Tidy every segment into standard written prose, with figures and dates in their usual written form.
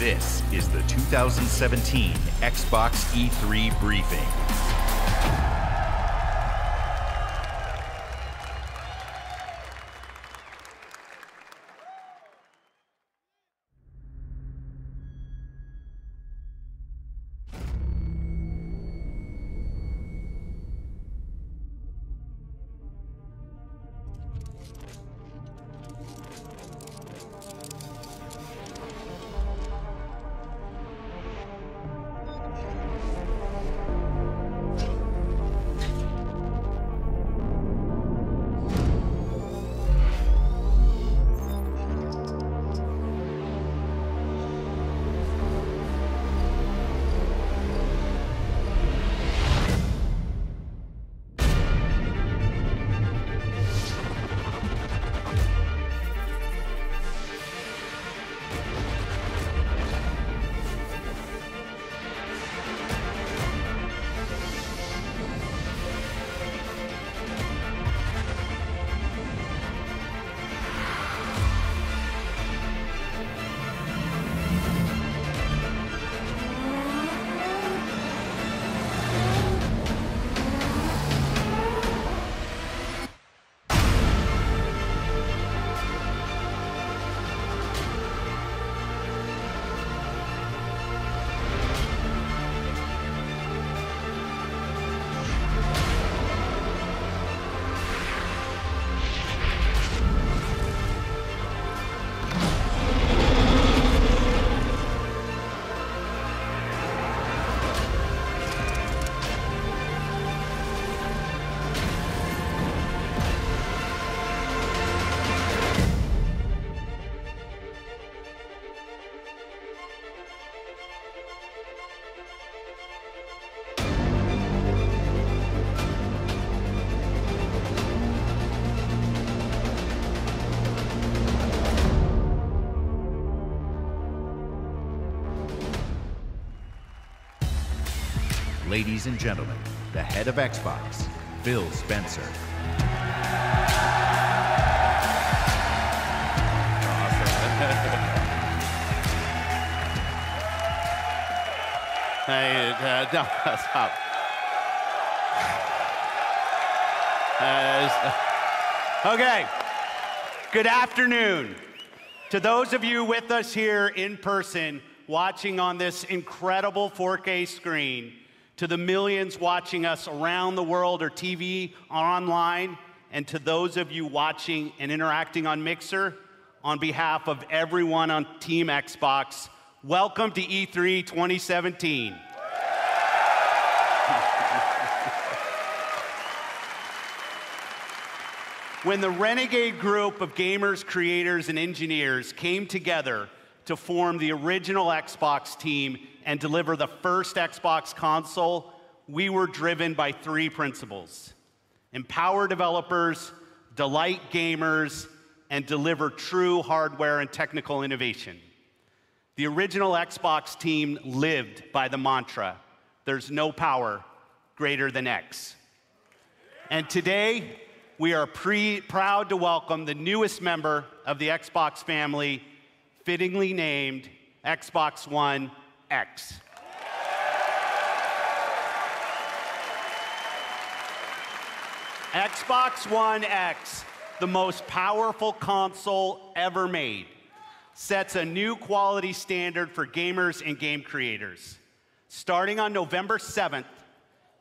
This is the 2017 Xbox E3 briefing. Ladies and gentlemen, the head of Xbox, Phil Spencer. Awesome. Hey, no, stop. Okay, good afternoon. To those of you with us here in person, watching on this incredible 4K screen, to the millions watching us around the world or TV or online, and to those of you watching and interacting on Mixer, on behalf of everyone on Team Xbox, welcome to E3 2017. When the renegade group of gamers, creators, and engineers came together to form the original Xbox team and deliver the first Xbox console, we were driven by three principles: empower developers, delight gamers, and deliver true hardware and technical innovation. The original Xbox team lived by the mantra, there's no power greater than X. And today, we are proud to welcome the newest member of the Xbox family, fittingly named Xbox One X. Xbox One X, the most powerful console ever made, sets a new quality standard for gamers and game creators. Starting on November 7th,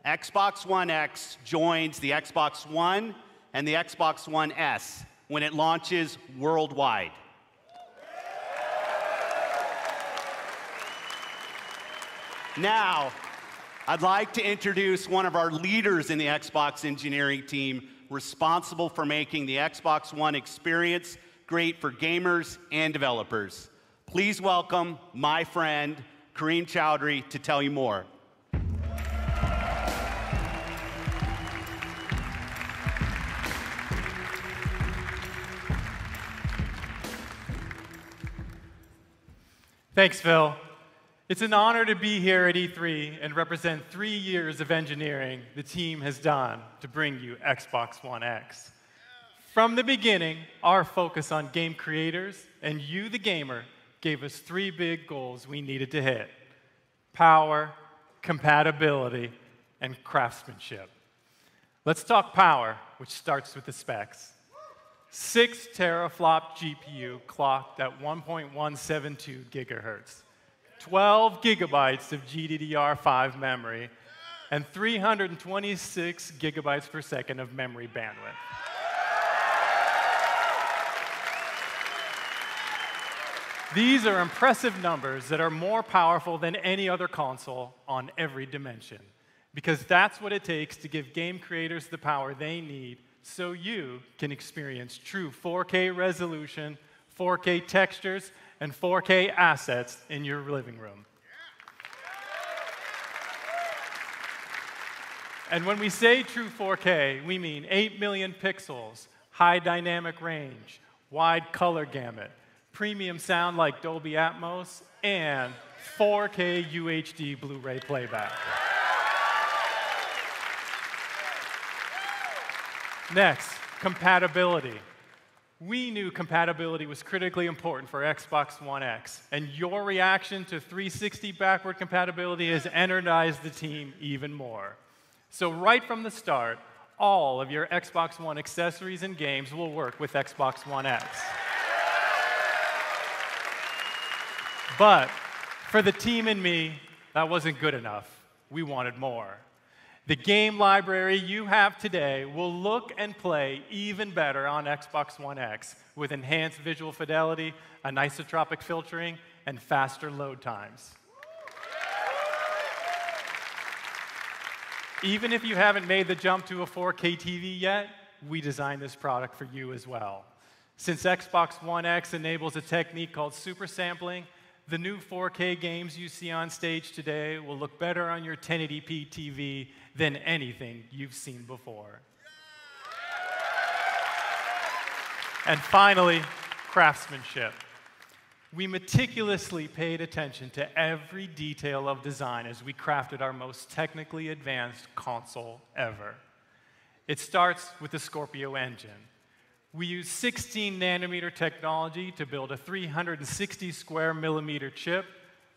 Xbox One X joins the Xbox One and the Xbox One S when it launches worldwide. Now, I'd like to introduce one of our leaders in the Xbox engineering team, responsible for making the Xbox One experience great for gamers and developers. Please welcome my friend, Kareem Chowdhury, to tell you more. Thanks, Phil. It's an honor to be here at E3 and represent 3 years of engineering the team has done to bring you Xbox One X. From the beginning, our focus on game creators and you, the gamer, gave us three big goals we needed to hit: power, compatibility, and craftsmanship. Let's talk power, which starts with the specs. 6 teraflop GPU clocked at 1.172 gigahertz, 12 gigabytes of GDDR5 memory, and 326 gigabytes per second of memory bandwidth. These are impressive numbers that are more powerful than any other console on every dimension, because that's what it takes to give game creators the power they need so you can experience true 4K resolution, 4K textures, and 4K assets in your living room. And when we say true 4K, we mean 8 million pixels, high dynamic range, wide color gamut, premium sound like Dolby Atmos, and 4K UHD Blu-ray playback. Next, compatibility. We knew compatibility was critically important for Xbox One X, and your reaction to 360 backward compatibility has energized the team even more. So right from the start, all of your Xbox One accessories and games will work with Xbox One X. But for the team and me, that wasn't good enough. We wanted more. The game library you have today will look and play even better on Xbox One X with enhanced visual fidelity, anisotropic filtering, and faster load times. Even if you haven't made the jump to a 4K TV yet, we designed this product for you as well. Since Xbox One X enables a technique called super sampling, the new 4K games you see on stage today will look better on your 1080p TV than anything you've seen before. Yeah. And finally, craftsmanship. We meticulously paid attention to every detail of design as we crafted our most technically advanced console ever. It starts with the Scorpio engine. We use 16 nanometer technology to build a 360 square millimeter chip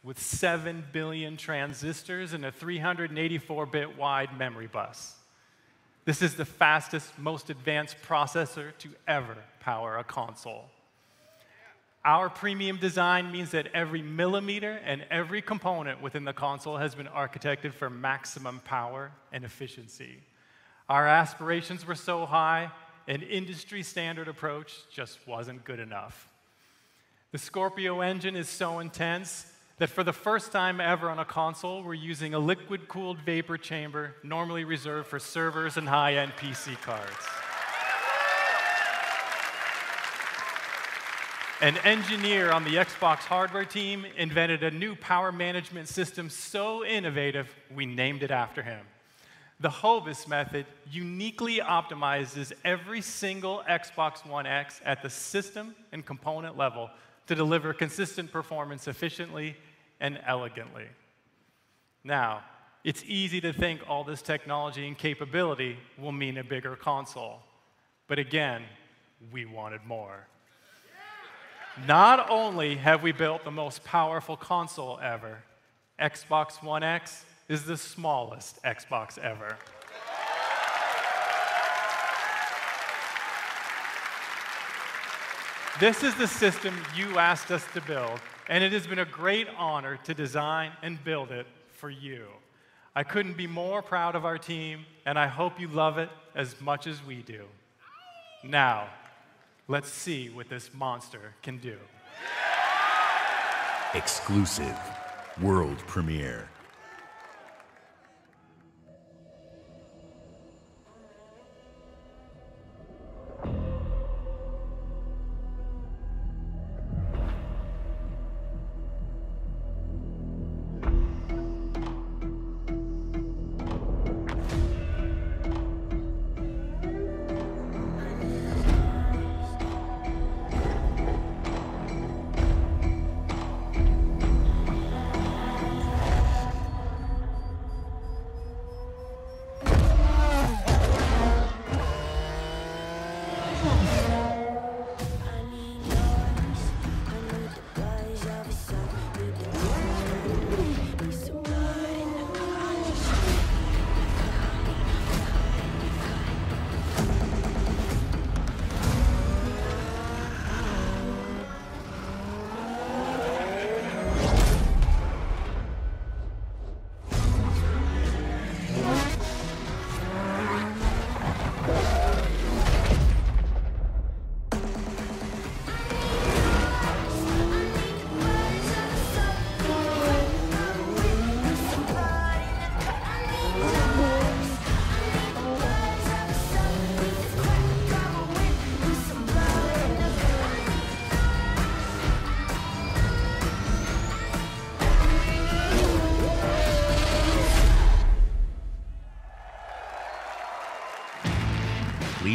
with 7 billion transistors and a 384-bit wide memory bus. This is the fastest, most advanced processor to ever power a console. Our premium design means that every millimeter and every component within the console has been architected for maximum power and efficiency. Our aspirations were so high, an industry-standard approach just wasn't good enough. The Scorpio engine is so intense that for the first time ever on a console, we're using a liquid-cooled vapor chamber normally reserved for servers and high-end PC cards. An engineer on the Xbox hardware team invented a new power management system so innovative, we named it after him. The Hovis method uniquely optimizes every single Xbox One X at the system and component level to deliver consistent performance efficiently and elegantly. Now, it's easy to think all this technology and capability will mean a bigger console. But again, we wanted more. Not only have we built the most powerful console ever, Xbox One X is the smallest Xbox ever. This is the system you asked us to build, and it has been a great honor to design and build it for you. I couldn't be more proud of our team, and I hope you love it as much as we do. Now, let's see what this monster can do. Exclusive world premiere.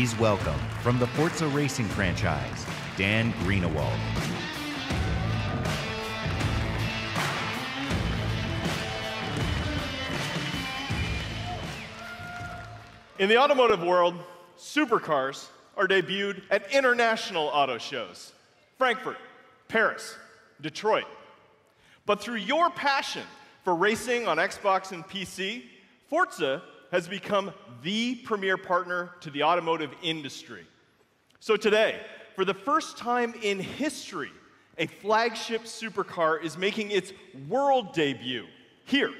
Please welcome, from the Forza Racing franchise, Dan Greenewald. In the automotive world, supercars are debuted at international auto shows. Frankfurt, Paris, Detroit. But through your passion for racing on Xbox and PC, Forza has become the premier partner to the automotive industry. So today, for the first time in history, a flagship supercar is making its world debut here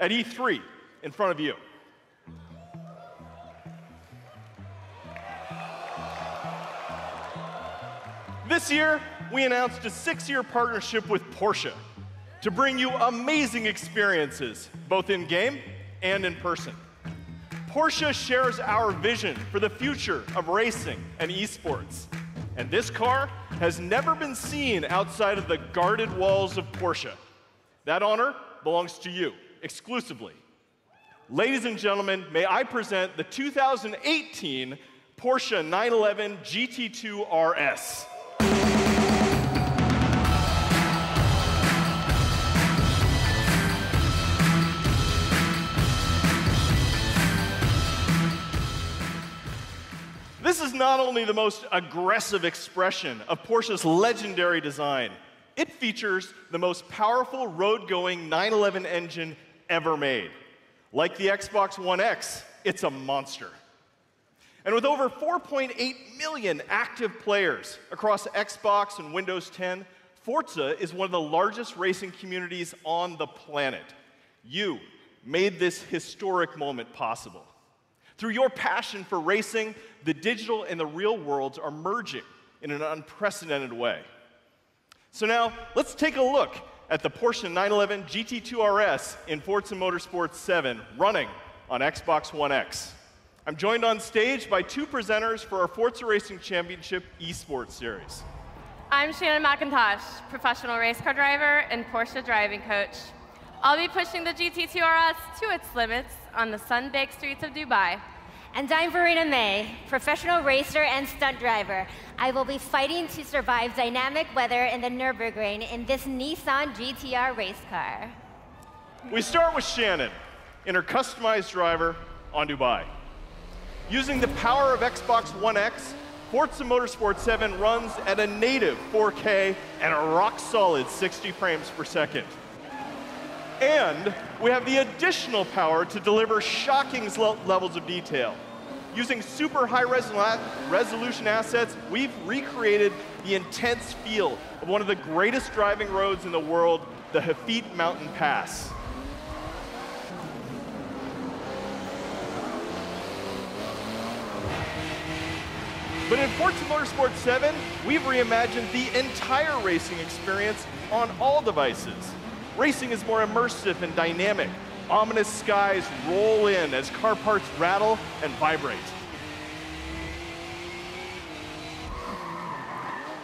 at E3 in front of you. This year, we announced a 6-year partnership with Porsche to bring you amazing experiences, both in-game and in person. Porsche shares our vision for the future of racing and esports. And this car has never been seen outside of the guarded walls of Porsche. That honor belongs to you, exclusively. Ladies and gentlemen, may I present the 2018 Porsche 911 GT2 RS. This is not only the most aggressive expression of Porsche's legendary design, it features the most powerful road-going 911 engine ever made. Like the Xbox One X, it's a monster. And with over 4.8 million active players across Xbox and Windows 10, Forza is one of the largest racing communities on the planet. You made this historic moment possible. Through your passion for racing, the digital and the real worlds are merging in an unprecedented way. So now, let's take a look at the Porsche 911 GT2 RS in Forza Motorsport 7 running on Xbox One X. I'm joined on stage by two presenters for our Forza Racing Championship eSports Series. I'm Shannon McIntosh, professional race car driver and Porsche driving coach. I'll be pushing the GT2 RS to its limits on the sun-baked streets of Dubai. And I'm Verena May, professional racer and stunt driver. I will be fighting to survive dynamic weather in the Nürburgring in this Nissan GT-R race car. We start with Shannon in her customized driver on Dubai. Using the power of Xbox One X, Forza Motorsport 7 runs at a native 4K and a rock-solid 60 frames per second. And we have the additional power to deliver shocking levels of detail. Using super high resolution assets, we've recreated the intense feel of one of the greatest driving roads in the world, the Hafit Mountain Pass. But in Forza Motorsport 7, we've reimagined the entire racing experience on all devices. Racing is more immersive and dynamic. Ominous skies roll in as car parts rattle and vibrate.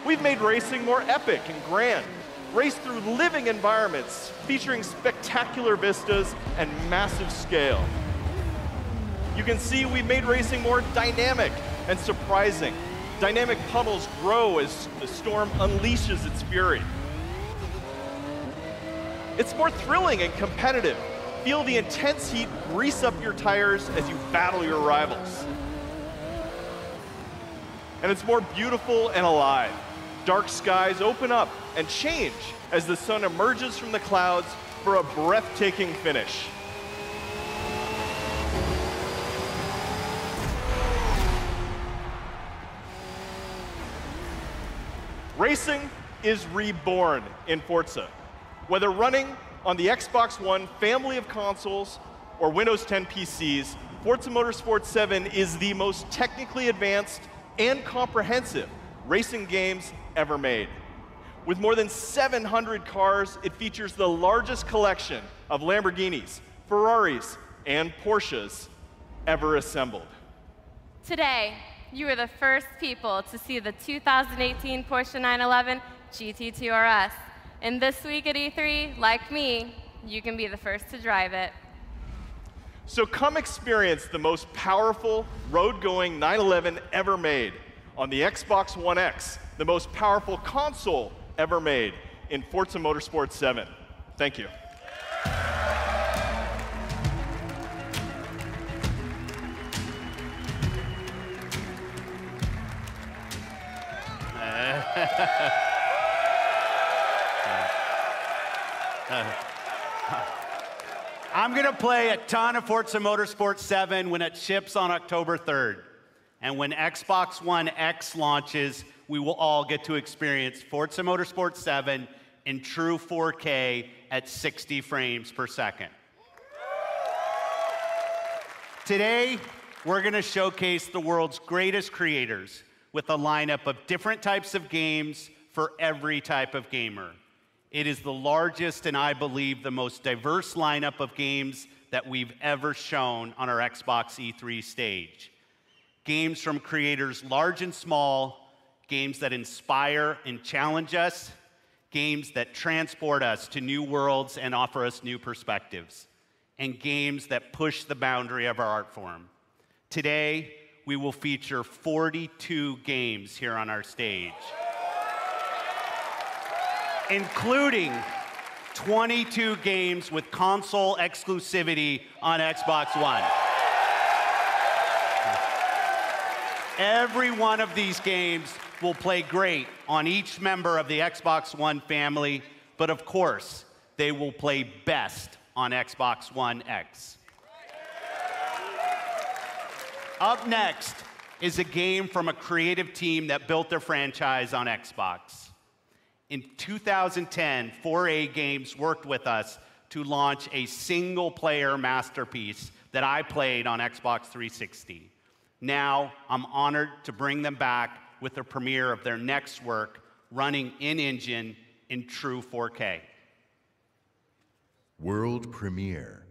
We've made racing more epic and grand. Race through living environments featuring spectacular vistas and massive scale. You can see we've made racing more dynamic and surprising. Dynamic puddles grow as the storm unleashes its fury. It's more thrilling and competitive. Feel the intense heat grease up your tires as you battle your rivals. And it's more beautiful and alive. Dark skies open up and change as the sun emerges from the clouds for a breathtaking finish. Racing is reborn in Forza. Whether running on the Xbox One family of consoles or Windows 10 PCs, Forza Motorsport 7 is the most technically advanced and comprehensive racing games ever made. With more than 700 cars, it features the largest collection of Lamborghinis, Ferraris, and Porsches ever assembled. Today, you are the first people to see the 2018 Porsche 911 GT2 RS. And this week at E3, like me, you can be the first to drive it. So come experience the most powerful road-going 911 ever made on the Xbox One X, the most powerful console ever made in Forza Motorsport 7. Thank you. I'm going to play a ton of Forza Motorsport 7 when it ships on October 3rd. And when Xbox One X launches, we will all get to experience Forza Motorsport 7 in true 4K at 60 frames per second. Today, we're going to showcase the world's greatest creators with a lineup of different types of games for every type of gamer. It is the largest and, I believe, the most diverse lineup of games that we've ever shown on our Xbox E3 stage. Games from creators large and small, games that inspire and challenge us, games that transport us to new worlds and offer us new perspectives, and games that push the boundary of our art form. Today, we will feature 42 games here on our stage, including 22 games with console exclusivity on Xbox One. Every one of these games will play great on each member of the Xbox One family, but of course, they will play best on Xbox One X. Up next is a game from a creative team that built their franchise on Xbox. In 2010, 4A Games worked with us to launch a single-player masterpiece that I played on Xbox 360. Now, I'm honored to bring them back with the premiere of their next work, running in-engine in true 4K. World premiere.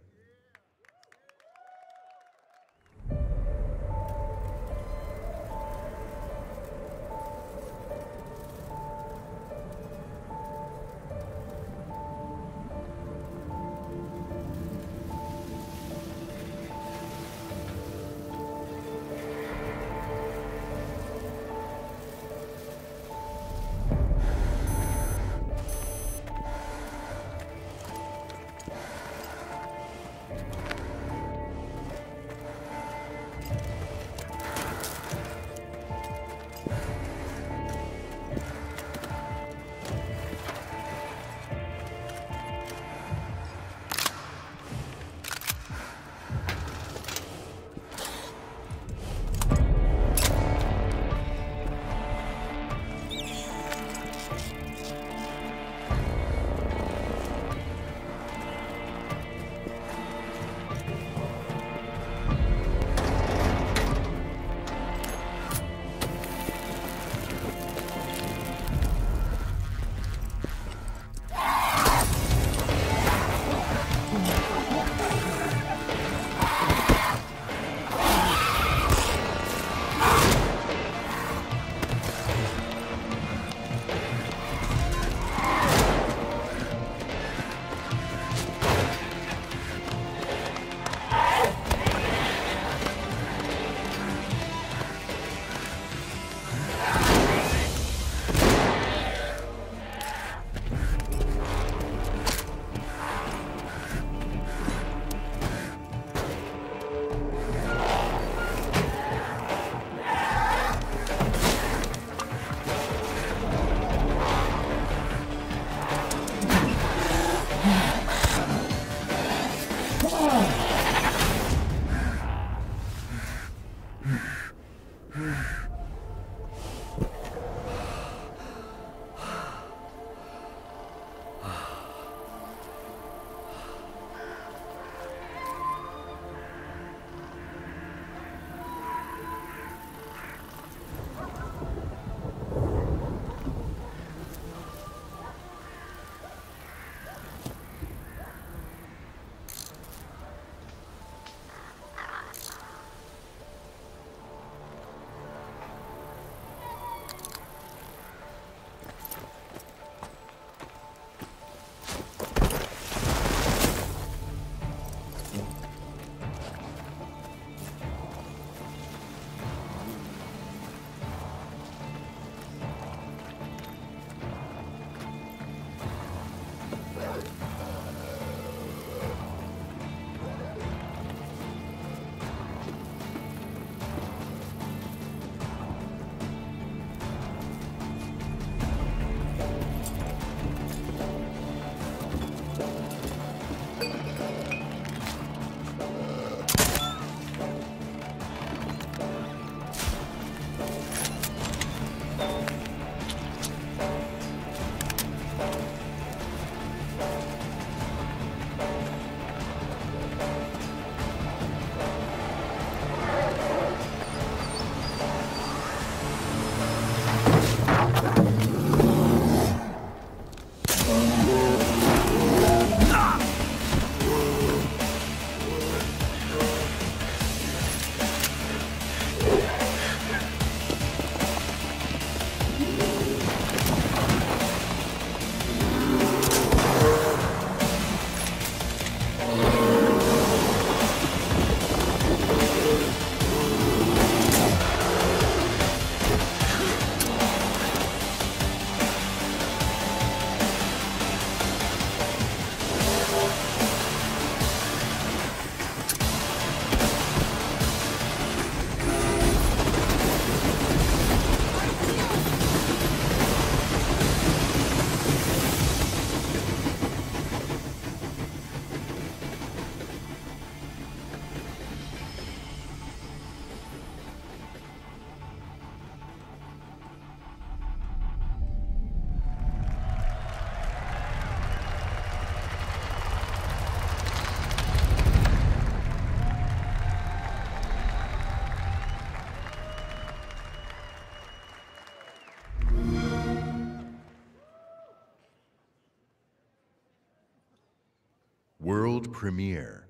world premiere.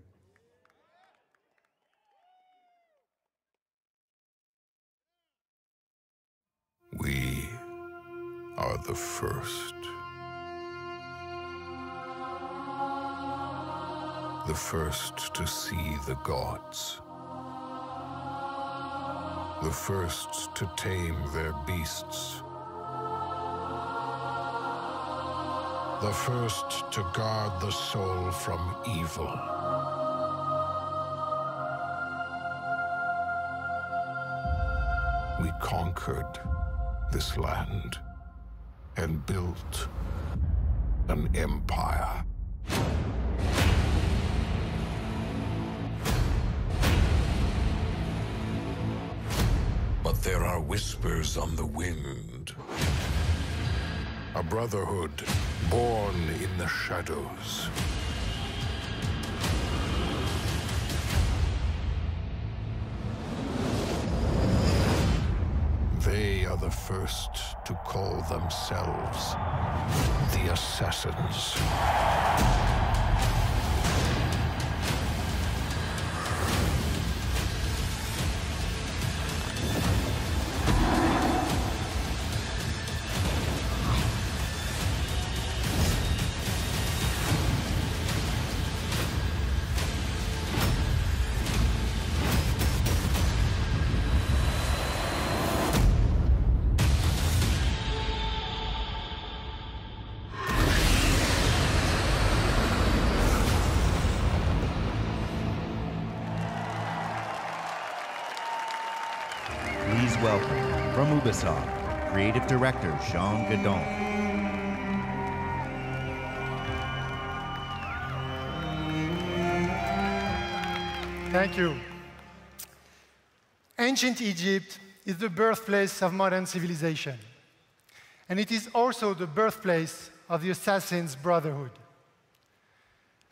We are the first. The first to see the gods. The first to tame their beasts. The first to guard the soul from evil. We conquered this land and built an empire. But there are whispers on the wind. A brotherhood born in the shadows. They are the first to call themselves the Assassins. Creative Director Jean Godon. Thank you. Ancient Egypt is the birthplace of modern civilization, and it is also the birthplace of the Assassin's Brotherhood.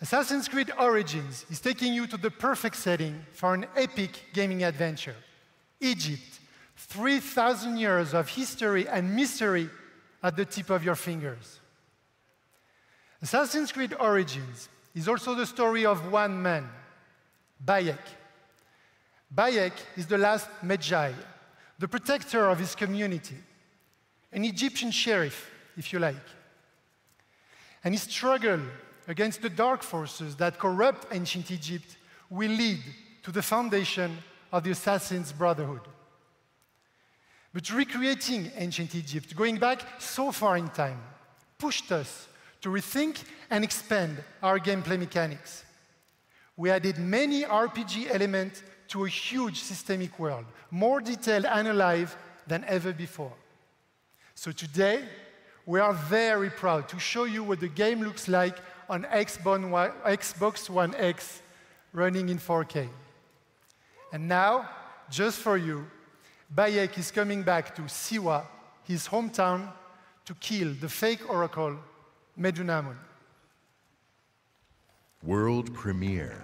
Assassin's Creed Origins is taking you to the perfect setting for an epic gaming adventure, Egypt. 3,000 years of history and mystery at the tip of your fingers. Assassin's Creed Origins is also the story of one man, Bayek. Bayek is the last Magi, the protector of his community, an Egyptian sheriff, if you like. And his struggle against the dark forces that corrupt ancient Egypt will lead to the foundation of the Assassin's Brotherhood. But recreating ancient Egypt, going back so far in time, pushed us to rethink and expand our gameplay mechanics. We added many RPG elements to a huge systemic world, more detailed and alive than ever before. So today, we are very proud to show you what the game looks like on Xbox One X running in 4K. And now, just for you, Bayek is coming back to Siwa, his hometown, to kill the fake oracle, Medunamun. World premiere.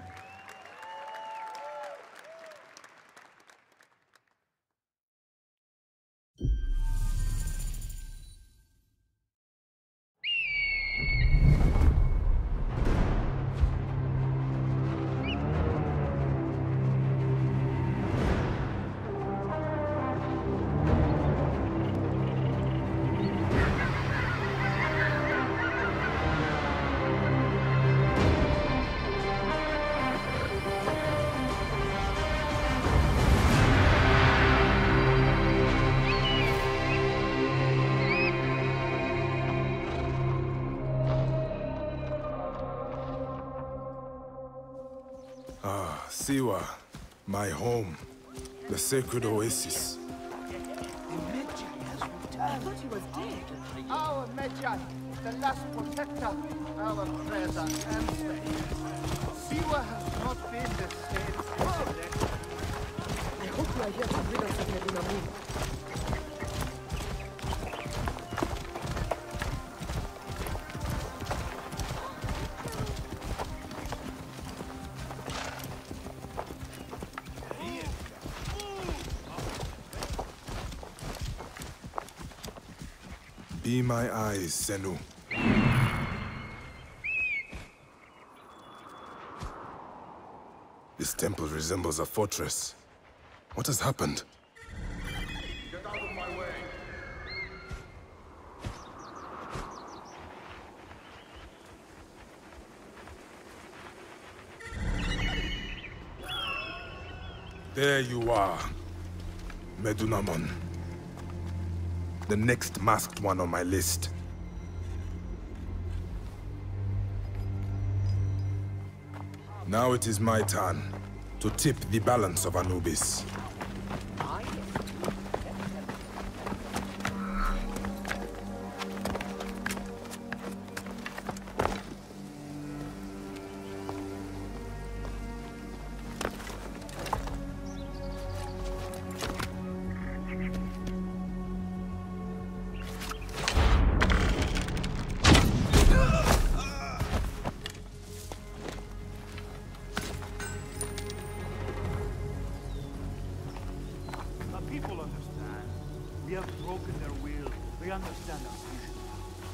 Siwa, my home, the sacred oasis. The Magi has returned. I thought he was dead. Our Magi, the last protector, our treasure and faith. Siwa has not been the same. I hope you are here to rid us of Medunamun. Be my eyes, Senu. This temple resembles a fortress. What has happened? Get out of my way! There you are, Medunamun. The next masked one on my list. Now it is my turn to tip the balance of Anubis.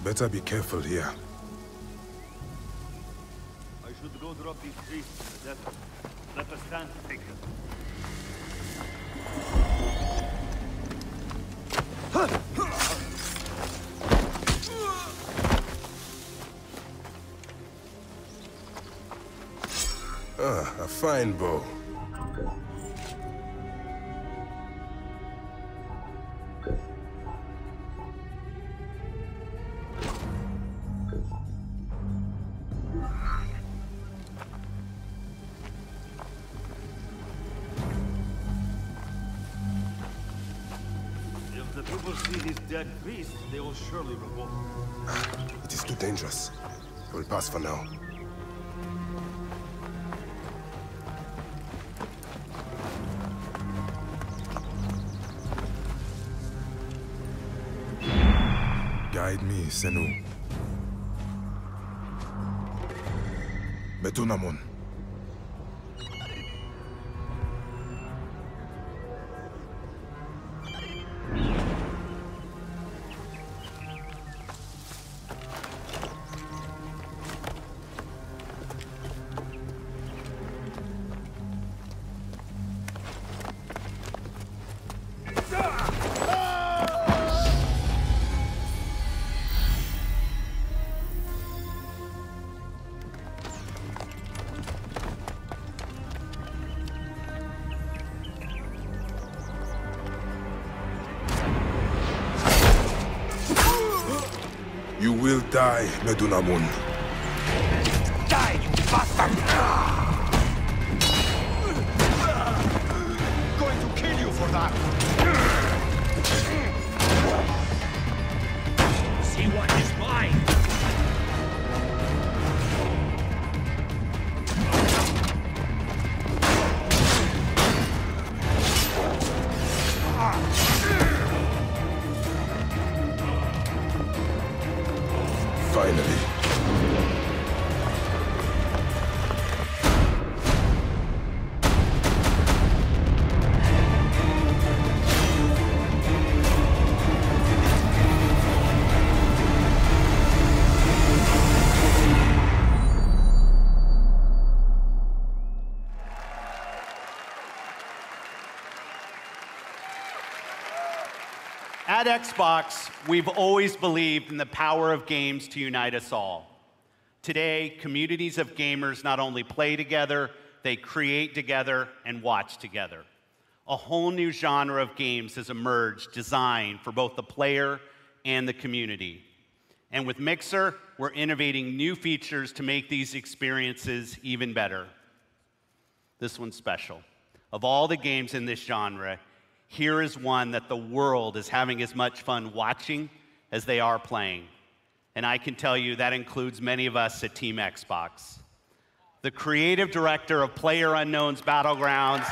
Better be careful here. I should go drop these trees in the desert. Let us stand to take them. Ah, a fine bow. Surely revolt. It is too dangerous. I will pass for now. Guide me, Senu. Medunamun. Die, Medunamun. Die, you bastard! I'm going to kill you for that. See what is mine. At Xbox, we've always believed in the power of games to unite us all. Today, communities of gamers not only play together, they create together and watch together. A whole new genre of games has emerged designed for both the player and the community. And with Mixer, we're innovating new features to make these experiences even better. This one's special. Of all the games in this genre, here is one that the world is having as much fun watching as they are playing. And I can tell you that includes many of us at Team Xbox. The creative director of PlayerUnknown's Battlegrounds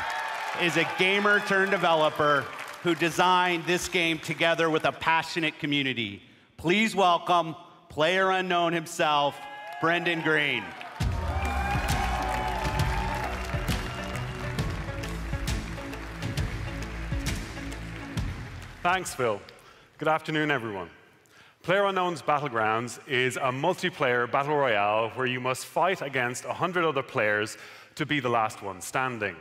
is a gamer turned developer who designed this game together with a passionate community. Please welcome PlayerUnknown himself, Brendan Green. Thanks, Phil. Good afternoon, everyone. PlayerUnknown's Battlegrounds is a multiplayer battle royale where you must fight against 100 other players to be the last one standing.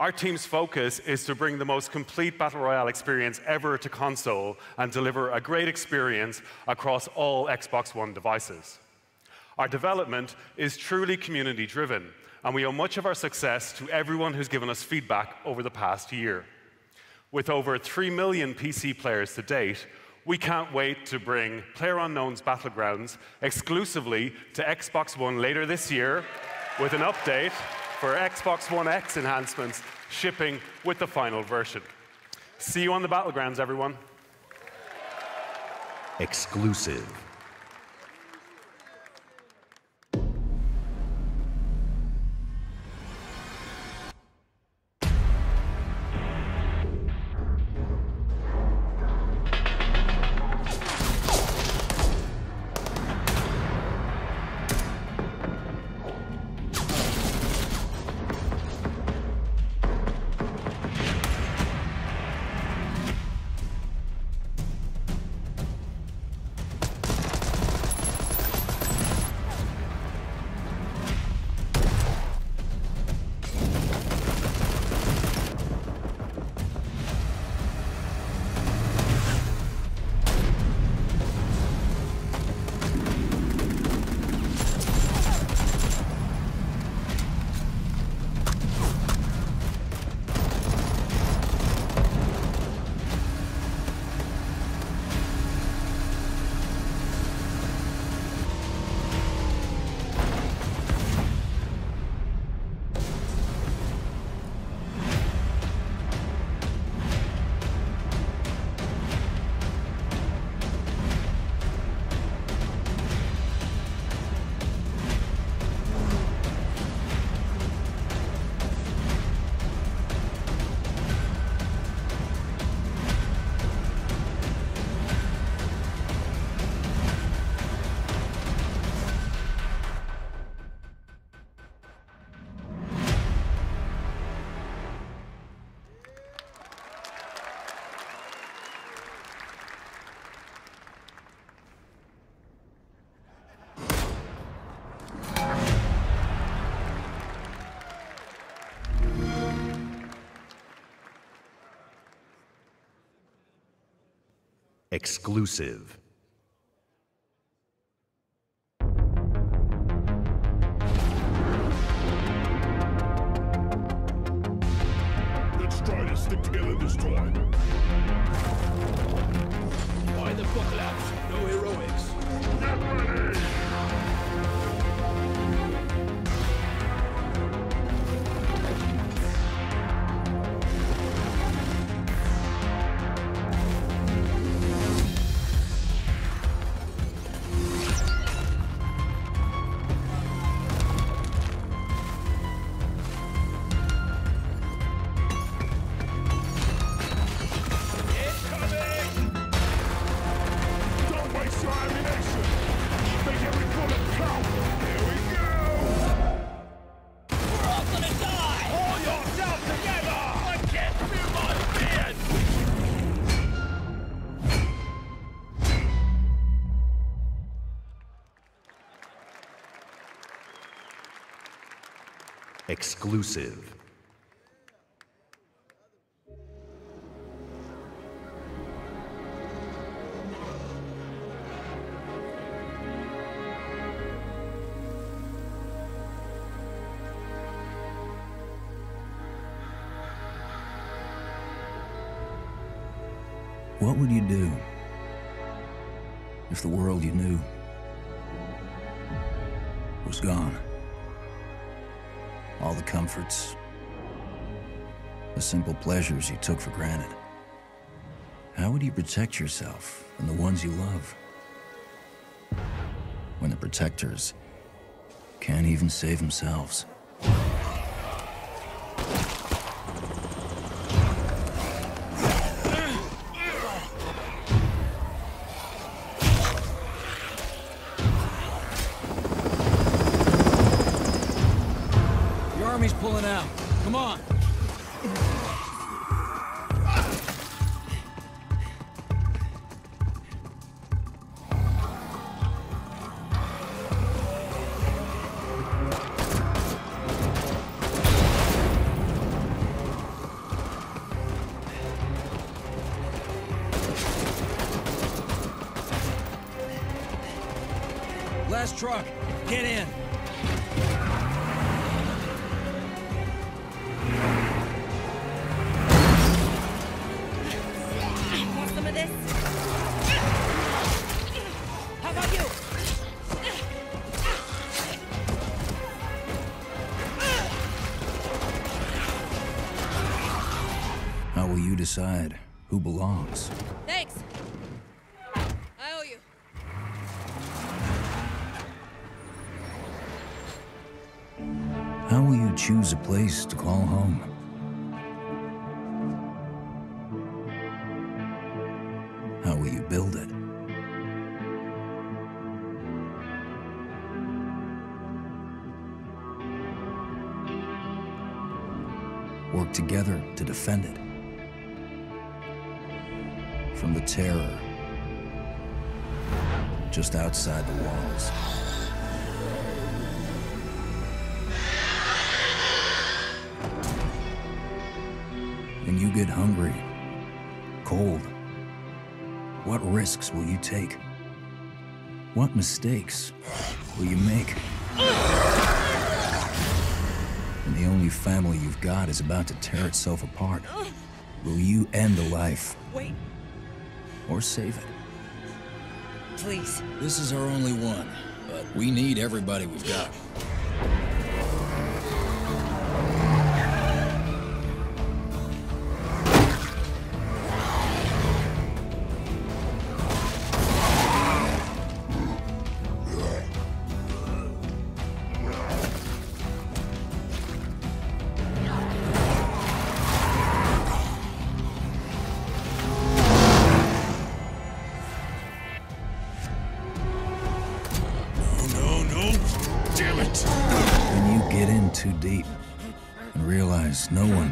Our team's focus is to bring the most complete battle royale experience ever to console and deliver a great experience across all Xbox One devices. Our development is truly community-driven, and we owe much of our success to everyone who's given us feedback over the past year. With over 3 million PC players to date, we can't wait to bring PlayerUnknown's Battlegrounds exclusively to Xbox One later this year with an update for Xbox One X enhancements shipping with the final version. See you on the Battlegrounds, everyone. Exclusive. Exclusive. Let's try to stick together this time. Why the buckle out? No heroics. Get ready! Exclusive. What would you do if the world you knew was gone? All the comforts, the simple pleasures you took for granted. How would you protect yourself and the ones you love when the protectors can't even save themselves? last truck. Get in. Want some of this? How about you? How will you decide who belongs? Thanks. How will you choose a place to call home? How will you build it? Work together to defend it from the terror just outside the walls. When you get hungry, cold, what risks will you take? What mistakes will you make? And the only family you've got is about to tear itself apart. Will you end a life? Wait. Or save it? Please. This is our only one, but we need everybody we've got.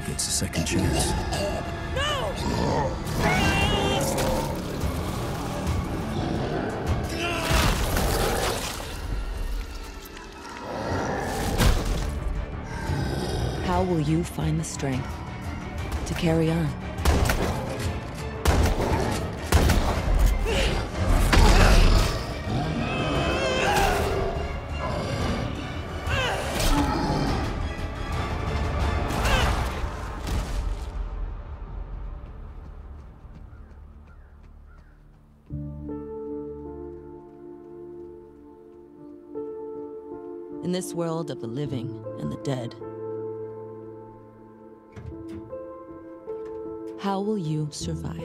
It's a second chance. No! How will you find the strength to carry on? This world of the living and the dead. How will you survive?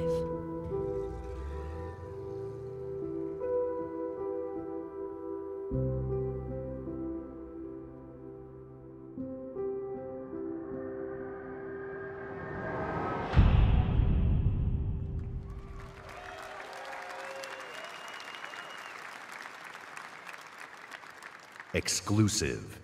Exclusive.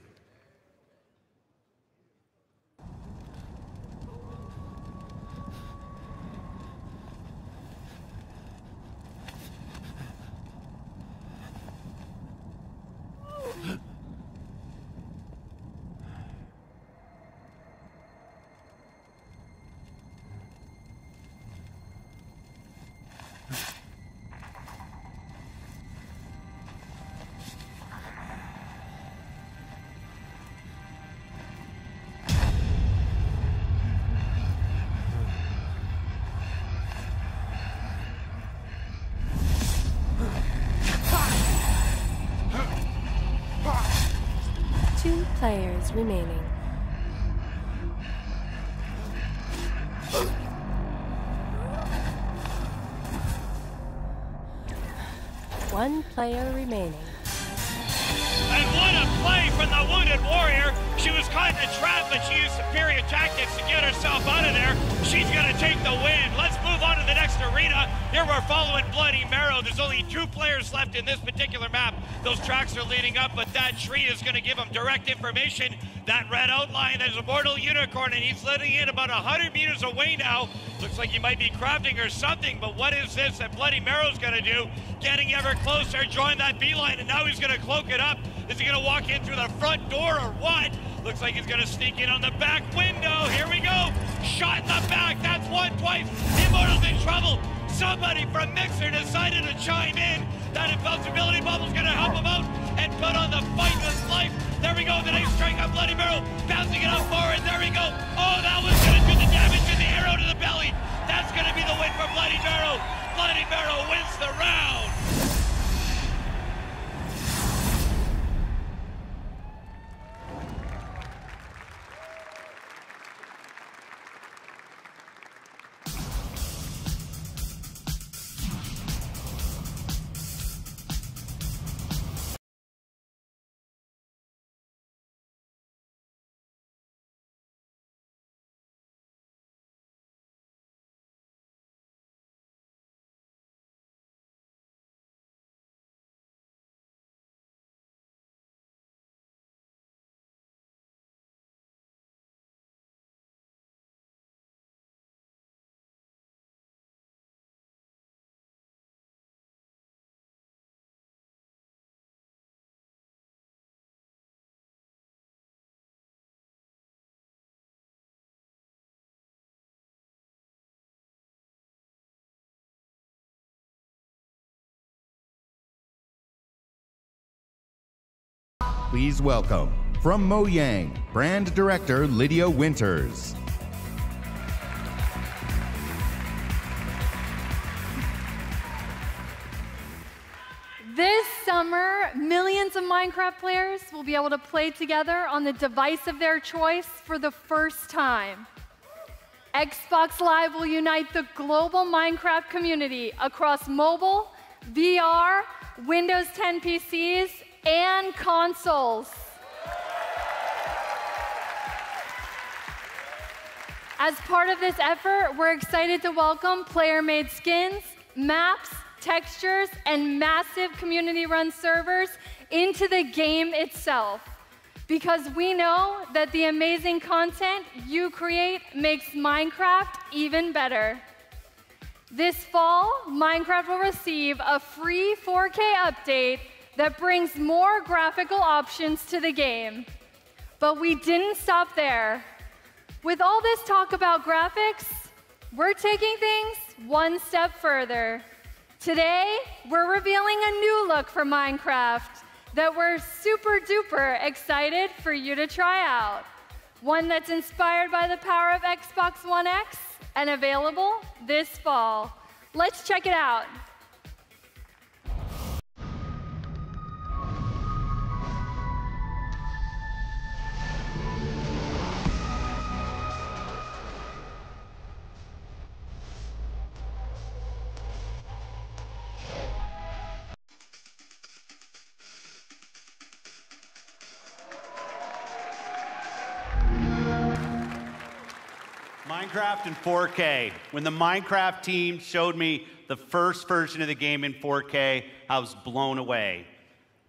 Players remaining. One player remaining. And what a play from the wounded warrior! She was caught in a trap, but she used superior tactics to get herself out of there. She's gonna take the win. Let's move on to the next arena. Here we're following Bloody Marrow. There's only two players left in this particular map. Those tracks are leading up, but that tree is gonna give them direct information. That red outline, there's a mortal unicorn, and he's letting in about 100 meters away now. Looks like he might be crafting or something, but what is this that Bloody Marrow's gonna do? Getting ever closer, drawing that beeline, and now he's gonna cloak it up. Is he gonna walk in through the front door or what? Looks like he's gonna sneak in on the back window. Here we go. Shot in the back, that's one, twice. The Immortal's in trouble. Somebody from Mixer decided to chime in. That invincibility bubble's gonna help him out. and put on the fight of his life. There we go, the next strike on Bloody Barrel, bouncing it up forward, there we go. Oh, that was gonna do the damage with the arrow to the belly. That's gonna be the win for Bloody Barrel. Bloody Barrel wins the round. Please welcome, from Mojang, brand director Lydia Winters. This summer, millions of Minecraft players will be able to play together on the device of their choice for the first time. Xbox Live will unite the global Minecraft community across mobile, VR, Windows 10 PCs, and consoles. As part of this effort, we're excited to welcome player-made skins, maps, textures, and massive community-run servers into the game itself. Because we know that the amazing content you create makes Minecraft even better. This fall, Minecraft will receive a free 4K update that brings more graphical options to the game. But we didn't stop there. With all this talk about graphics, we're taking things one step further. Today, we're revealing a new look for Minecraft that we're super duper excited for you to try out. One that's inspired by the power of Xbox One X and available this fall. Let's check it out. Minecraft in 4K. When the Minecraft team showed me the first version of the game in 4K, I was blown away.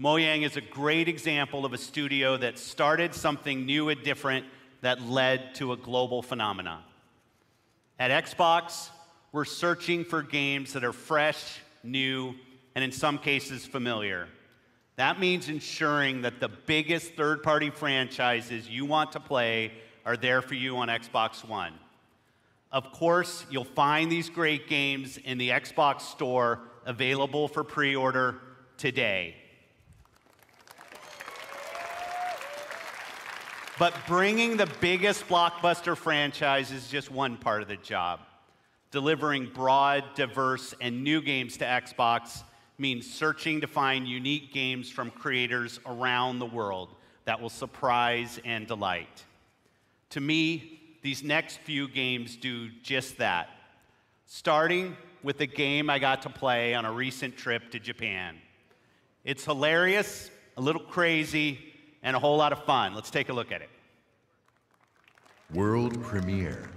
Mojang is a great example of a studio that started something new and different that led to a global phenomenon. At Xbox, we're searching for games that are fresh, new, and in some cases familiar. That means ensuring that the biggest third-party franchises you want to play are there for you on Xbox One. Of course, you'll find these great games in the Xbox Store available for pre-order today. But bringing the biggest blockbuster franchise is just one part of the job. Delivering broad, diverse, and new games to Xbox means searching to find unique games from creators around the world that will surprise and delight. To me, these next few games do just that, starting with a game I got to play on a recent trip to Japan. It's hilarious, a little crazy, and a whole lot of fun. Let's take a look at it. World premiere.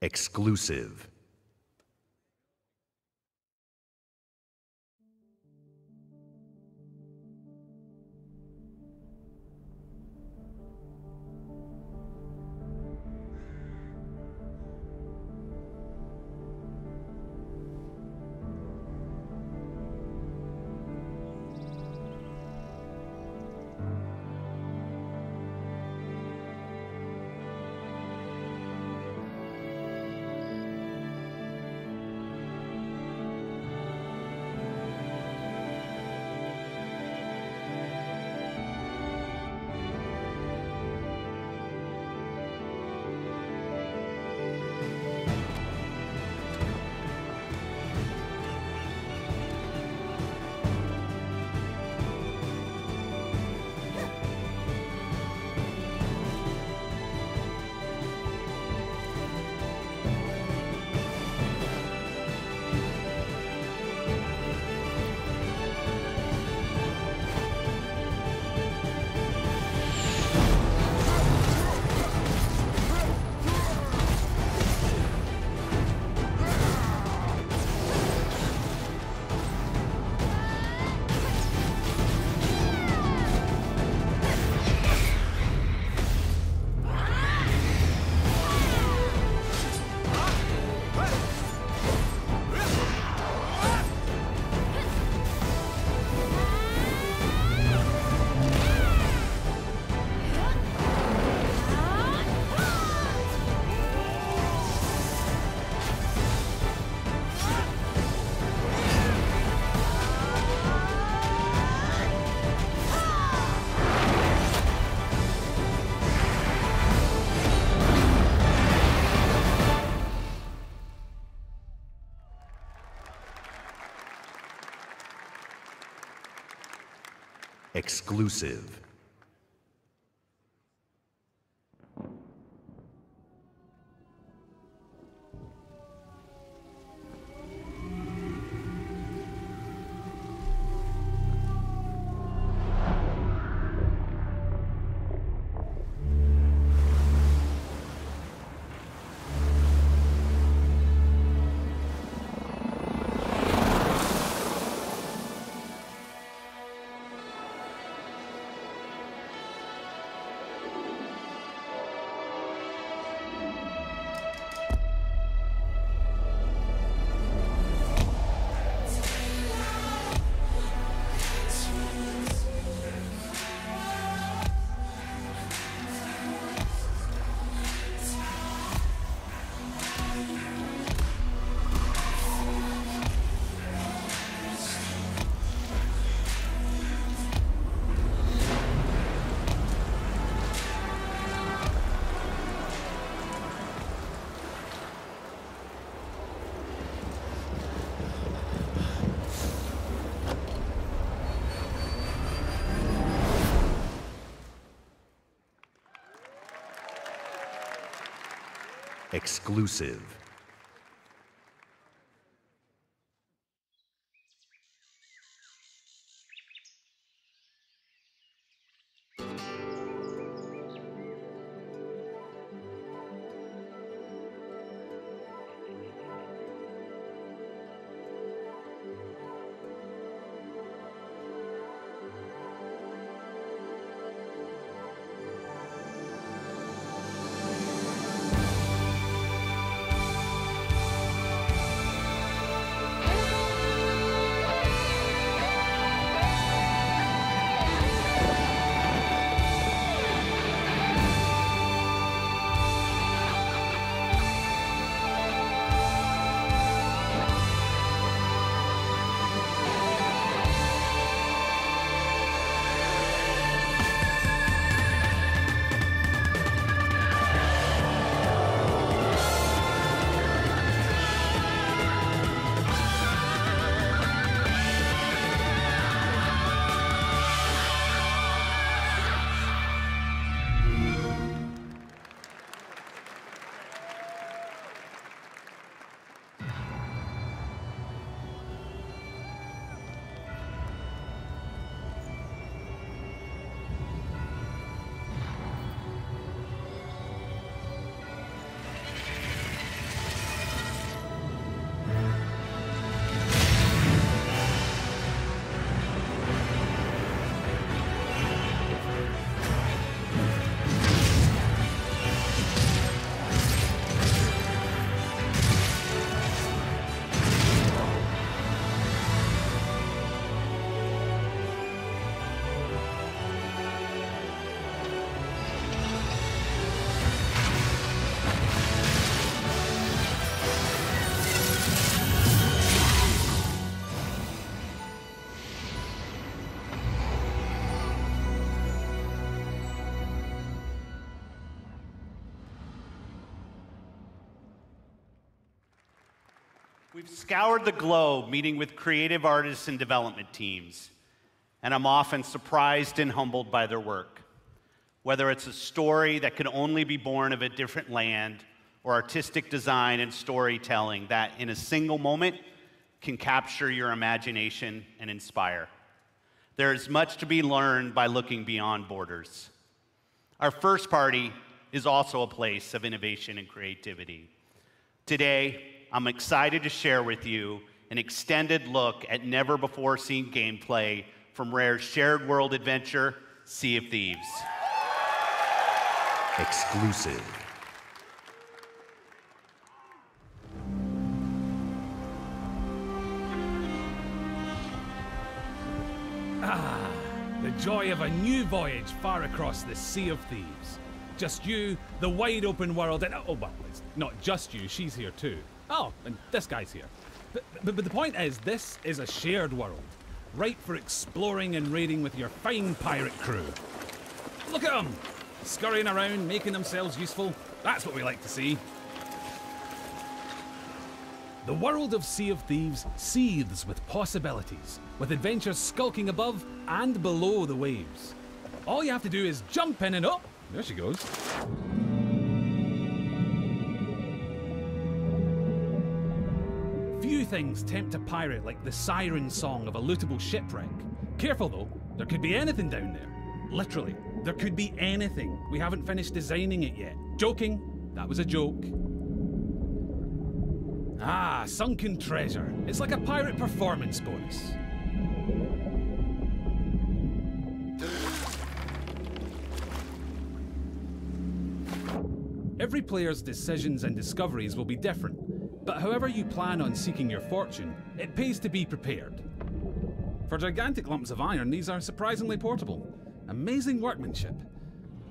Exclusive. Exclusive. Exclusive. We've scoured the globe, meeting with creative artists and development teams, and I'm often surprised and humbled by their work. Whether it's a story that could only be born of a different land, or artistic design and storytelling that, in a single moment, can capture your imagination and inspire. There is much to be learned by looking beyond borders. Our first party is also a place of innovation and creativity. Today, I'm excited to share with you an extended look at never-before-seen gameplay from Rare's shared world adventure, Sea of Thieves. Exclusive. Ah, the joy of a new voyage far across the Sea of Thieves. Just you, the wide open world, and oh, well, it's not just you, she's here too. Oh, and this guy's here. But the point is, this is a shared world, ripe for exploring and raiding with your fine pirate crew. Look at them, scurrying around, making themselves useful. That's what we like to see. The world of Sea of Thieves seethes with possibilities, with adventures skulking above and below the waves. All you have to do is jump in and oh, there she goes. Few things tempt a pirate like the siren song of a lootable shipwreck. Careful though, there could be anything down there. Literally, there could be anything. We haven't finished designing it yet. Joking, that was a joke. Ah, sunken treasure. It's like a pirate performance bonus. Every player's decisions and discoveries will be different, but however you plan on seeking your fortune, it pays to be prepared. For gigantic lumps of iron, these are surprisingly portable. Amazing workmanship.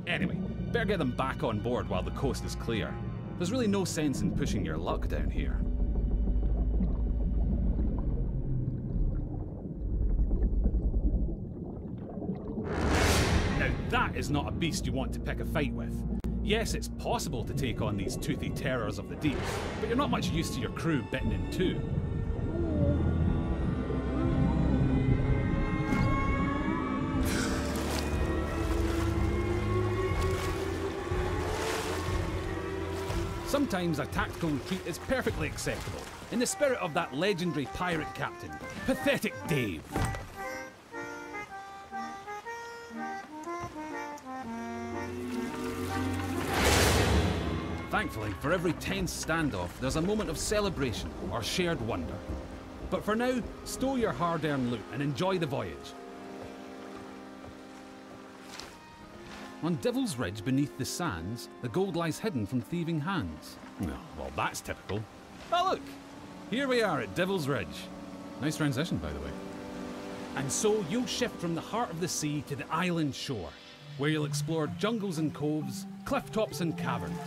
Anyway, better get them back on board while the coast is clear. There's really no sense in pushing your luck down here. Now that is not a beast you want to pick a fight with. Yes, it's possible to take on these toothy terrors of the deep, but you're not much used to your crew bitten in two. Sometimes a tactical retreat is perfectly acceptable, in the spirit of that legendary pirate captain, Pathetic Dave. Thankfully, for every tense standoff, there's a moment of celebration or shared wonder. But for now, stow your hard-earned loot and enjoy the voyage. On Devil's Ridge beneath the sands, the gold lies hidden from thieving hands. Well, that's typical. Oh look! Here we are at Devil's Ridge. Nice transition, by the way. And so you'll shift from the heart of the sea to the island shore, where you'll explore jungles and coves, cliff tops and caverns.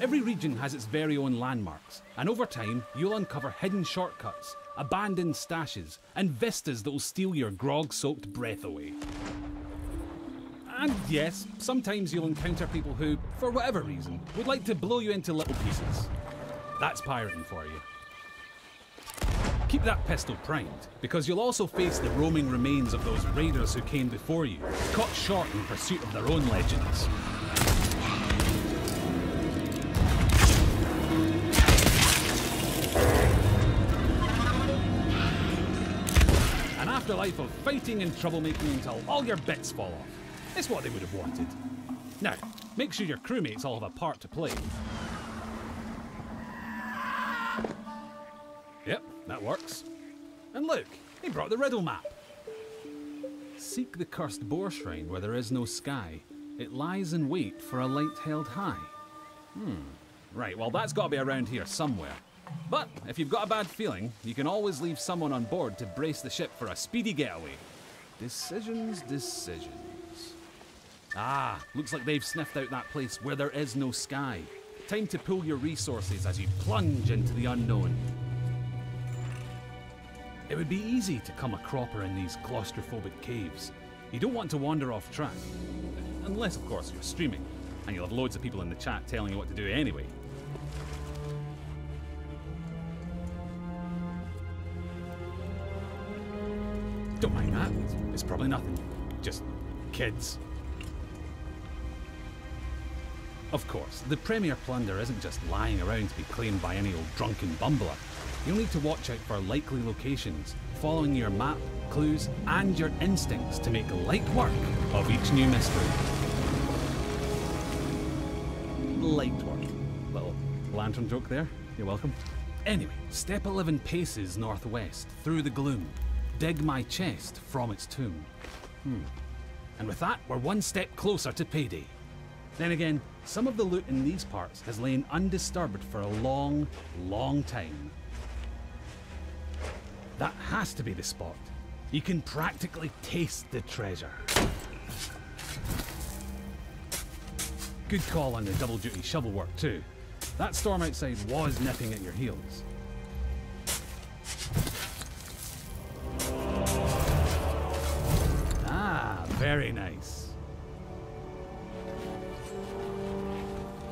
Every region has its very own landmarks, and over time, you'll uncover hidden shortcuts, abandoned stashes, and vistas that'll steal your grog-soaked breath away. And yes, sometimes you'll encounter people who, for whatever reason, would like to blow you into little pieces. That's pirating for you. Keep that pistol primed, because you'll also face the roaming remains of those raiders who came before you, caught short in pursuit of their own legends. An afterlife of fighting and troublemaking until all your bits fall off. It's what they would have wanted. Now, make sure your crewmates all have a part to play. Yep, that works. And look, he brought the riddle map. Seek the cursed boar shrine where there is no sky. It lies in wait for a light held high. Right, well that's got to be around here somewhere. But if you've got a bad feeling, you can always leave someone on board to brace the ship for a speedy getaway. Decisions, decisions. Ah, looks like they've sniffed out that place where there is no sky. Time to pool your resources as you plunge into the unknown. It would be easy to come a cropper in these claustrophobic caves. You don't want to wander off track. Unless, of course, you're streaming, and you'll have loads of people in the chat telling you what to do anyway. Don't mind that. It's probably nothing. Just kids. Of course, the Premier Plunder isn't just lying around to be claimed by any old drunken bumbler. You'll need to watch out for likely locations, following your map, clues, and your instincts to make light work of each new mystery. Light work. Little lantern joke there. You're welcome. Anyway, step 11 paces northwest, through the gloom. Dig my chest from its tomb. And with that, we're one step closer to payday. Then again, some of the loot in these parts has lain undisturbed for a long, long time. That has to be the spot. You can practically taste the treasure. Good call on the double duty shovel work too. That storm outside was nipping at your heels. Ah, very nice.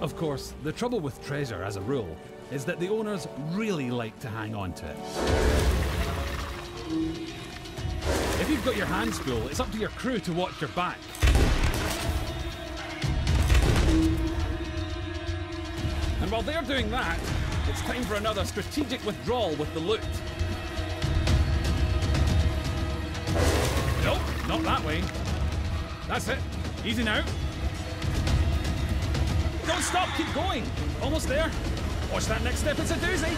Of course, the trouble with treasure as a rule is that the owners really like to hang on to it. If you've got your hands full, it's up to your crew to watch your back. And while they're doing that, it's time for another strategic withdrawal with the loot. Nope, not that way. That's it. Easy now. Don't stop, keep going. Almost there. Watch that next step, it's a doozy.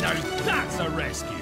Now that's a rescue.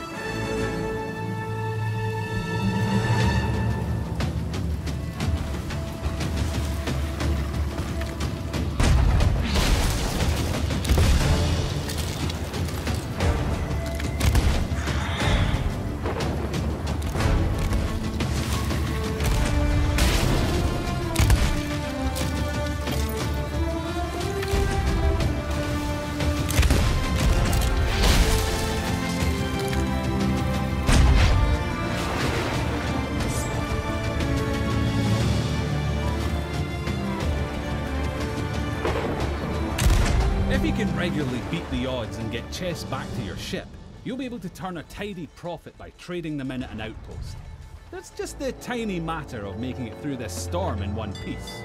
Regularly beat the odds and get chests back to your ship, you'll be able to turn a tidy profit by trading them in at an outpost. That's just the tiny matter of making it through this storm in one piece.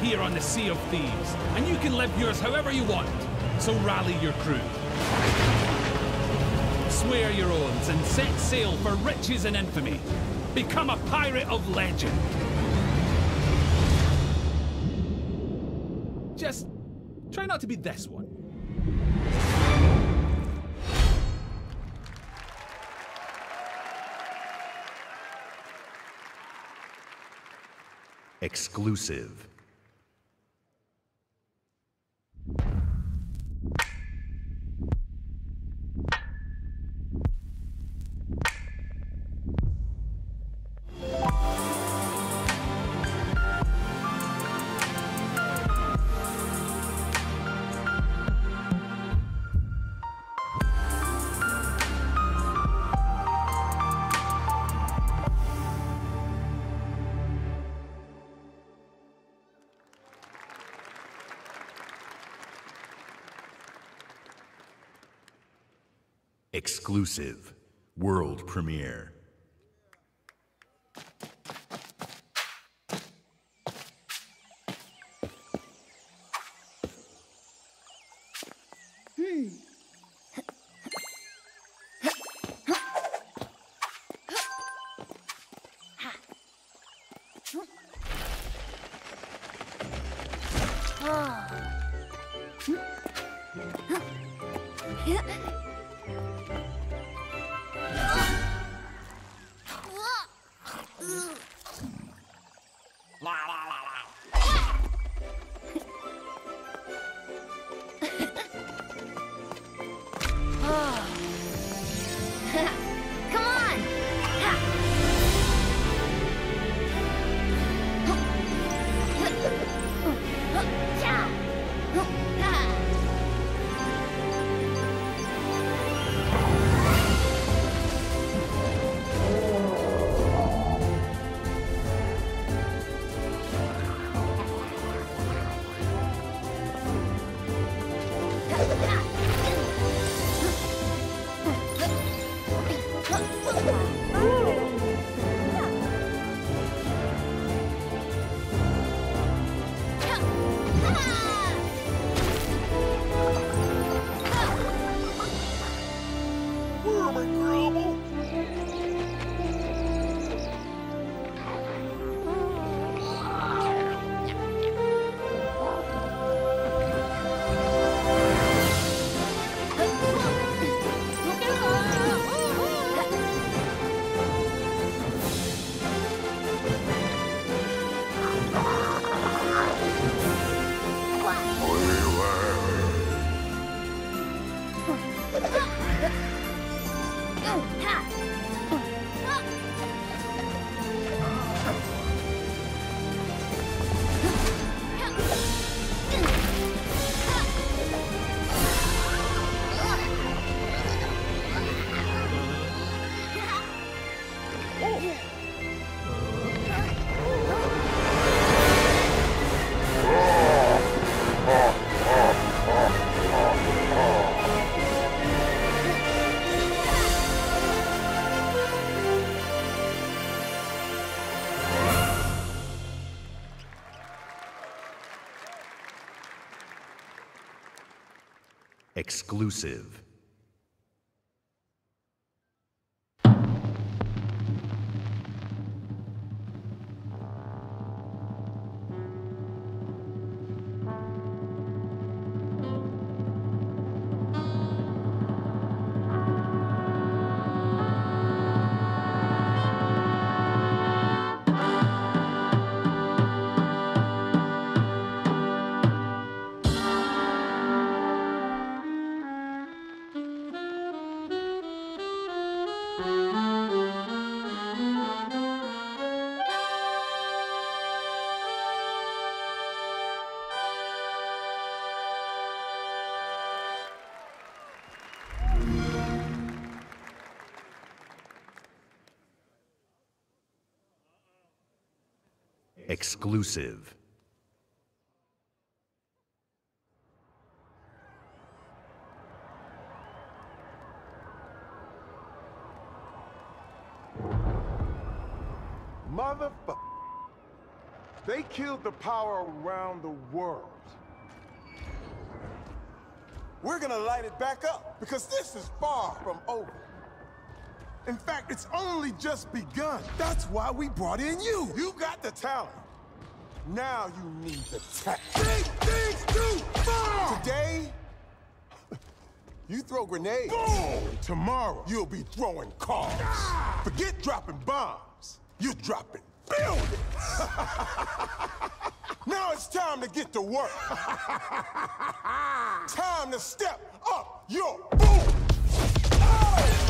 Here on the Sea of Thieves, and you can live yours however you want, so rally your crew. Swear your oaths and set sail for riches and infamy. Become a pirate of legend. Just try not to be this one. Exclusive. Exclusive. world premiere. Exclusive. Exclusive. Motherfucker. They killed the power around the world. We're gonna light it back up because this is far from over. In fact, it's only just begun. That's why we brought in you. You got the talent. Now you need the tech. Think things too far! Today, you throw grenades. Boom! Tomorrow, you'll be throwing cars. Ah! Forget dropping bombs. You're dropping buildings. Now it's time to get to work. Time to step up your boom. Oh!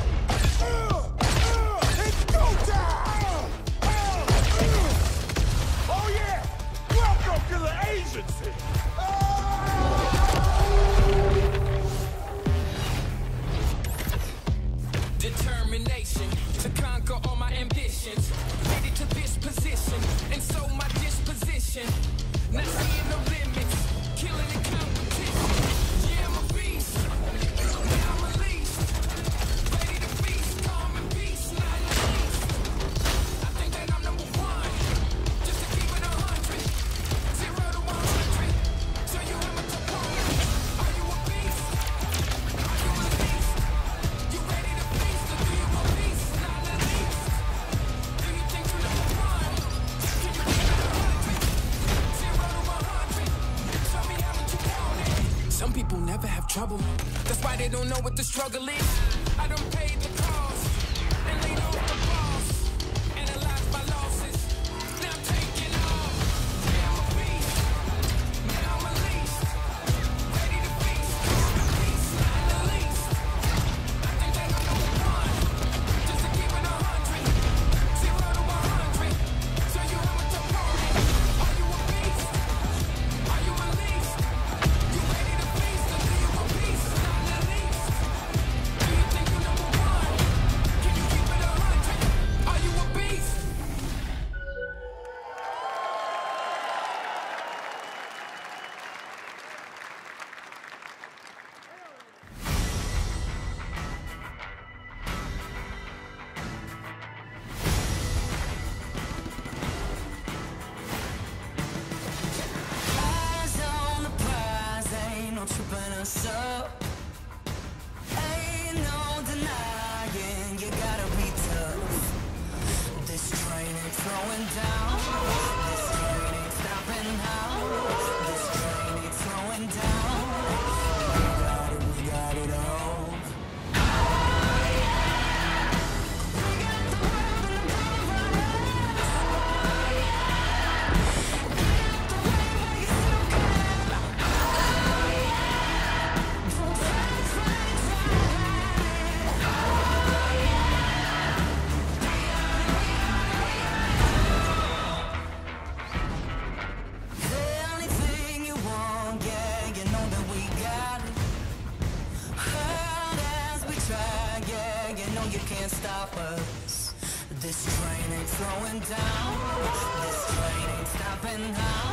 It's go time! Oh yeah! Welcome to the agency! Determination to conquer all my ambitions. Made it to this position, and so my disposition. Not seeing no limits, killing the competition. Yeah, I'm a beast. Now I'm a beast. Ready to feast, calm and Some people never have trouble. That's why they don't know what the struggle is. I done paid the cost and laid off the boss. Analyze my losses. Now I'm taking off. Yeah, I'm a beast. Man, I'm a least. Ready to feast. Peace, not the least. I think that I'm number one. Just to keep it 100. 0 to 100. So you have a opponent. Are you a beast? Are you a least? You ready to feast? Or do you a beast? Not the least. Do you think you're number one? Can you keep it 100? Are you a beast? Eyes on the prize, ain't no tripping us up. Ain't no denying, you gotta be tough. This train ain't slowing down. This train ain't stopping now. This train ain't slowing down. We got it all. Oh yeah, we got the world in the Oh yeah. Anything you want, yeah, you know that we got it. Hard as we try, yeah, you know you can't stop us. This train ain't slowing down. This train ain't stopping now.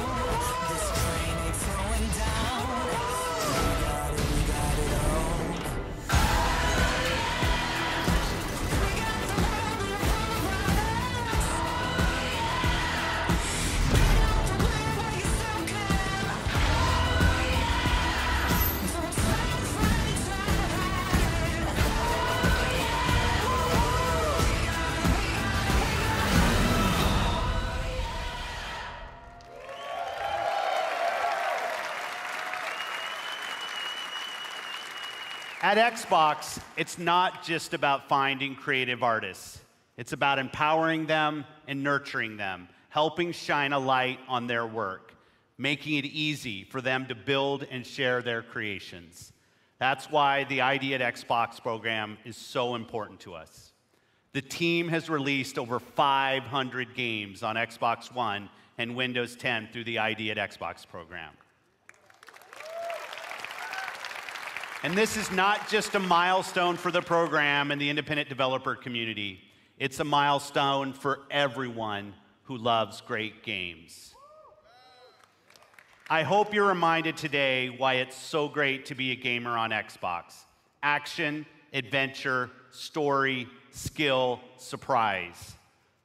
This train ain't slowing down. We got it all. We got the world in the At Xbox, it's not just about finding creative artists. It's about empowering them and nurturing them, helping shine a light on their work, making it easy for them to build and share their creations. That's why the ID at Xbox program is so important to us. The team has released over 500 games on Xbox One and Windows 10 through the ID at Xbox program. And this is not just a milestone for the program and the independent developer community. It's a milestone for everyone who loves great games. I hope you're reminded today why it's so great to be a gamer on Xbox. Action, adventure, story, skill, surprise.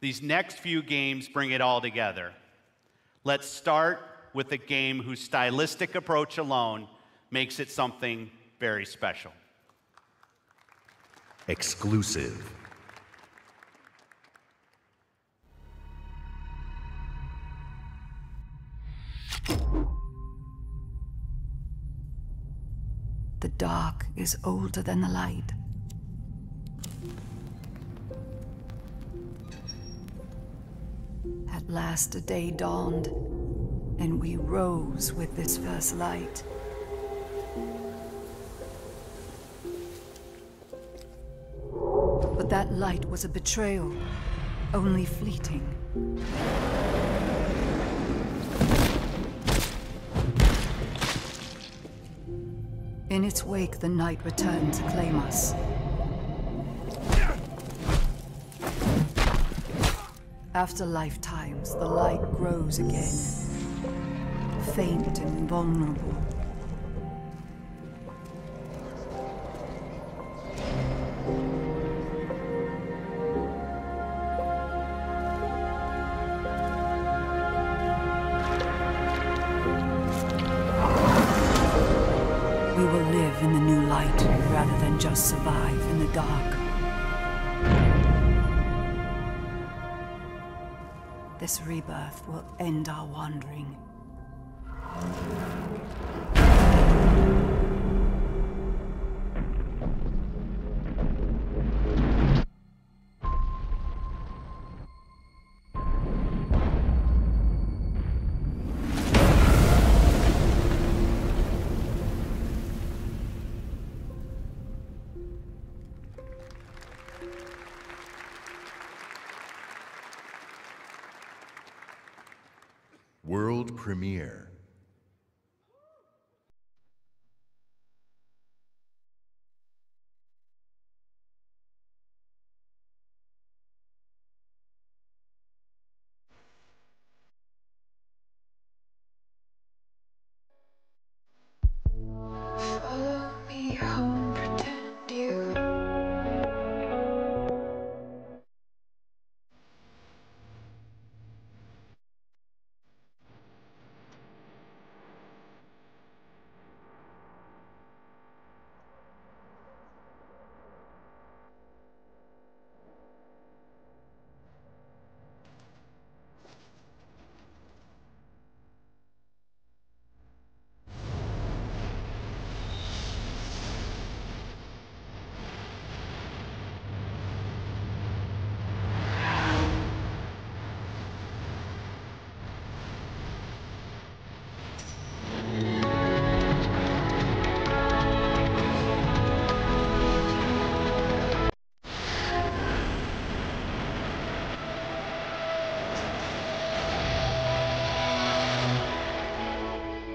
These next few games bring it all together. Let's start with a game whose stylistic approach alone makes it something very special. Exclusive. The dark is older than the light. At last a day dawned, and we rose with this first light. But that light was a betrayal, only fleeting. In its wake, the night returned to claim us. After lifetimes, the light grows again, faint and vulnerable. Just survive in the dark. This rebirth will end our wandering. premiere.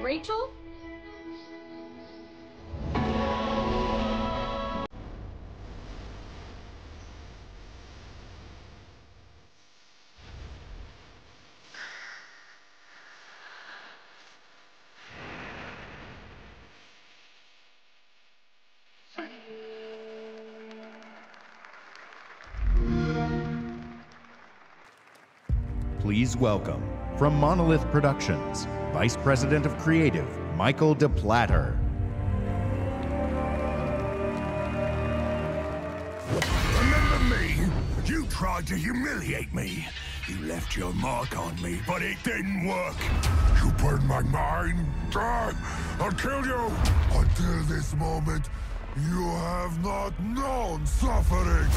Rachel? Please welcome, from Monolith Productions, Vice President of Creative, Michael DePlatter. Remember me? You tried to humiliate me. You left your mark on me, but it didn't work. You burned my mind. I'll kill you. Until this moment, you have not known suffering.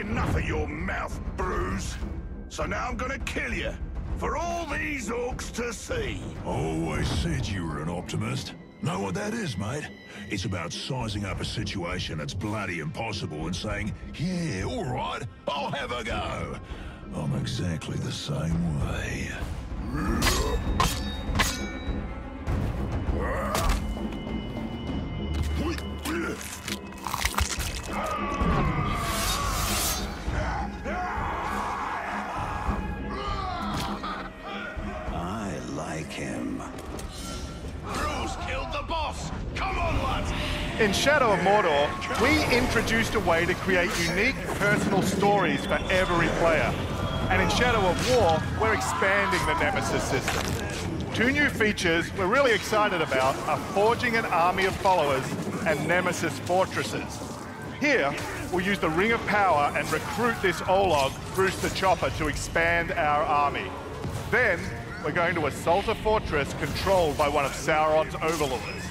Enough of your mouth, Bruce. So now I'm gonna kill you, for all these orcs to see. Always said you were an optimist. Know what that is, mate? It's about sizing up a situation that's bloody impossible and saying, yeah, all right, I'll have a go. I'm exactly the same way. In Shadow of Mordor, we introduced a way to create unique personal stories for every player. And in Shadow of War, we're expanding the Nemesis system. Two new features we're really excited about are forging an army of followers and Nemesis fortresses. Here, we'll use the Ring of Power and recruit this Olog, Bruce the Chopper, to expand our army. Then, we're going to assault a fortress controlled by one of Sauron's overlords.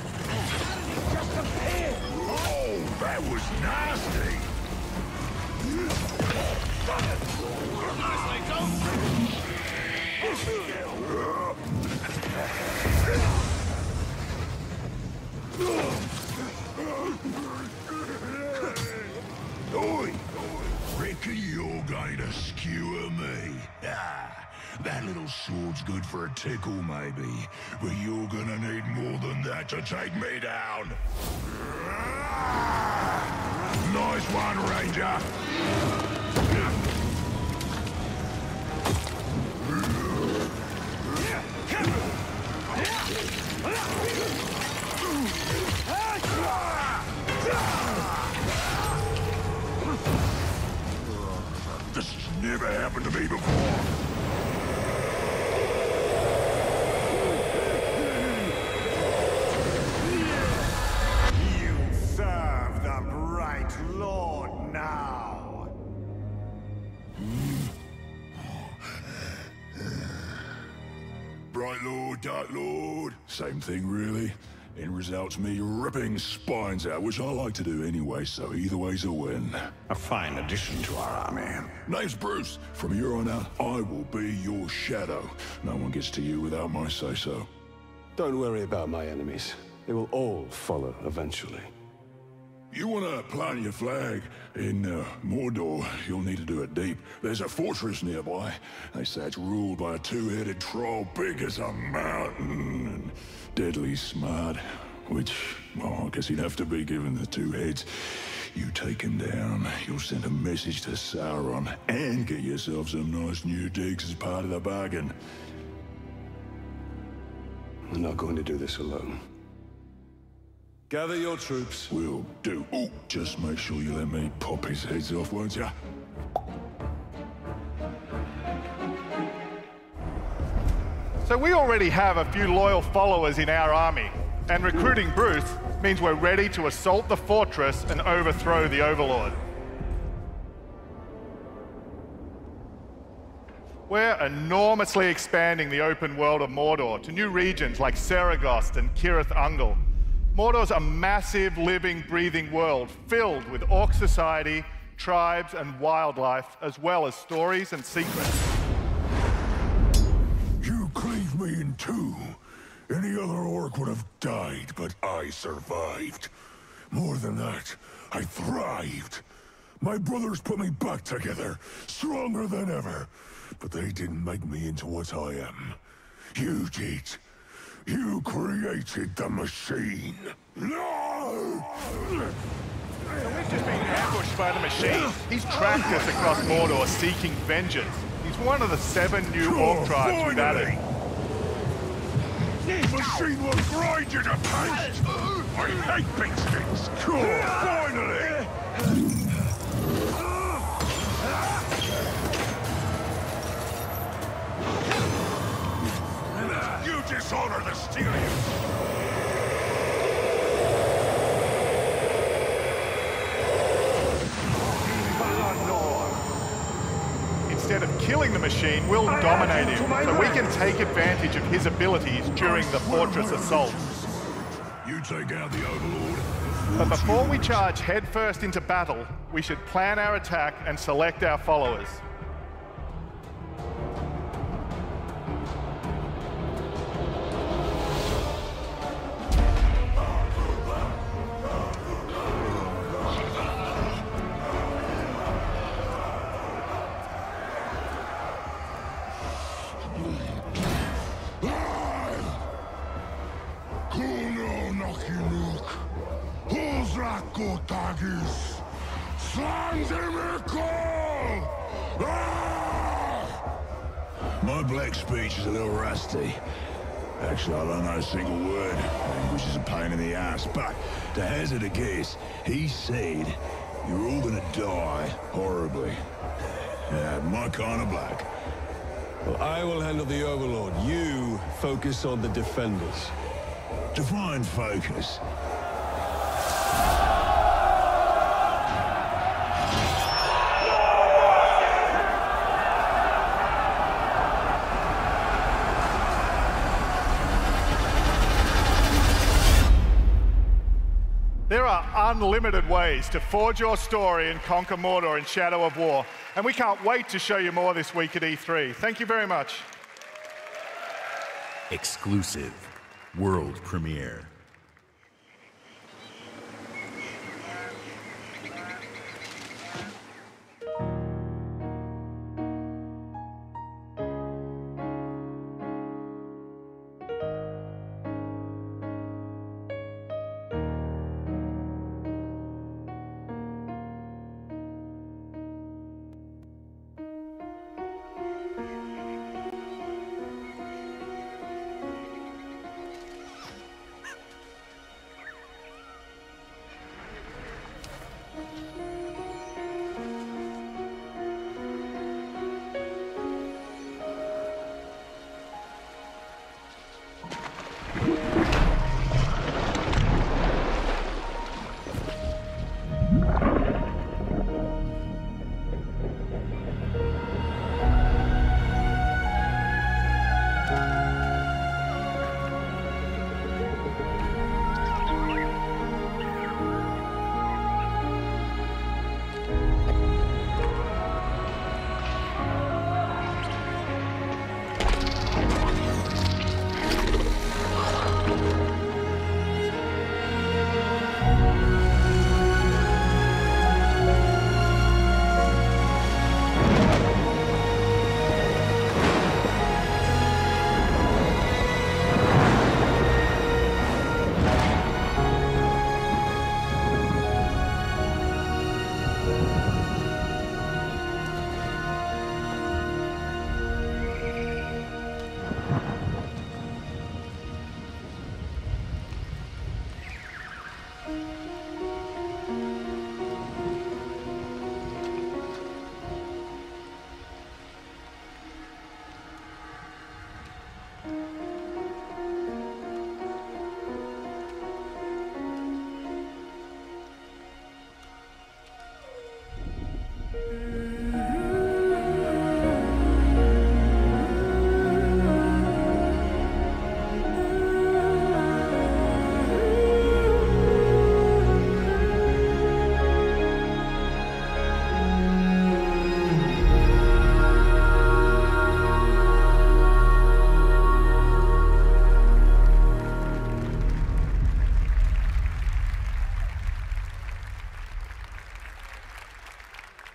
That was nasty! Oi! Reckon you're going to skewer me? Ah, that little sword's good for a tickle, maybe. But you're gonna need more than that to take me down! Nice one, Ranger. This has never happened to me before. Dark Lord. Same thing, really. It results me ripping spines out, which I like to do anyway, so either way's a win. A fine addition to our army. Name's Bruce. From here on out, I will be your shadow. No one gets to you without my say-so. Don't worry about my enemies. They will all follow eventually. You want to plant your flag in Mordor, you'll need to do it deep. There's a fortress nearby. They say it's ruled by a two-headed troll big as a mountain and deadly smart, which, well, I guess he'd have to be given the two heads. You take him down, you'll send a message to Sauron and get yourself some nice new digs as part of the bargain. We're not going to do this alone. Gather your troops. Will do. Oh, just make sure you let me pop his heads off, won't ya? So we already have a few loyal followers in our army, and recruiting Bruce means we're ready to assault the fortress and overthrow the Overlord. We're enormously expanding the open world of Mordor to new regions like Saragost and Kirith Ungol. Mordor's a massive, living, breathing world filled with orc society, tribes, and wildlife, as well as stories and secrets. You cleaved me in two. Any other orc would have died, but I survived. More than that, I thrived. My brothers put me back together, stronger than ever. But they didn't make me into what I am. You did. You created the machine! No! We've just been ambushed by the machine. He's tracked us across Mordor seeking vengeance. He's one of the 7 new orc tribes we've added. The machine will grind you to paste! I hate big things! Finally! Dishonor the Styrians! Instead of killing the machine, we'll dominate him, so we can take advantage of his abilities during the fortress assault. You take out the Overlord. But before we charge headfirst into battle, we should plan our attack and select our followers. My black speech is a little rusty. Actually, I don't know a single word, which is a pain in the ass, but to hazard a guess, he said, you're all gonna die horribly. My kind of black. Well, I will handle the Overlord. You focus on the defenders. Define focus. There are unlimited ways to forge your story and conquer Mordor in Shadow of War, and we can't wait to show you more this week at E3. Thank you very much. Exclusive world premiere.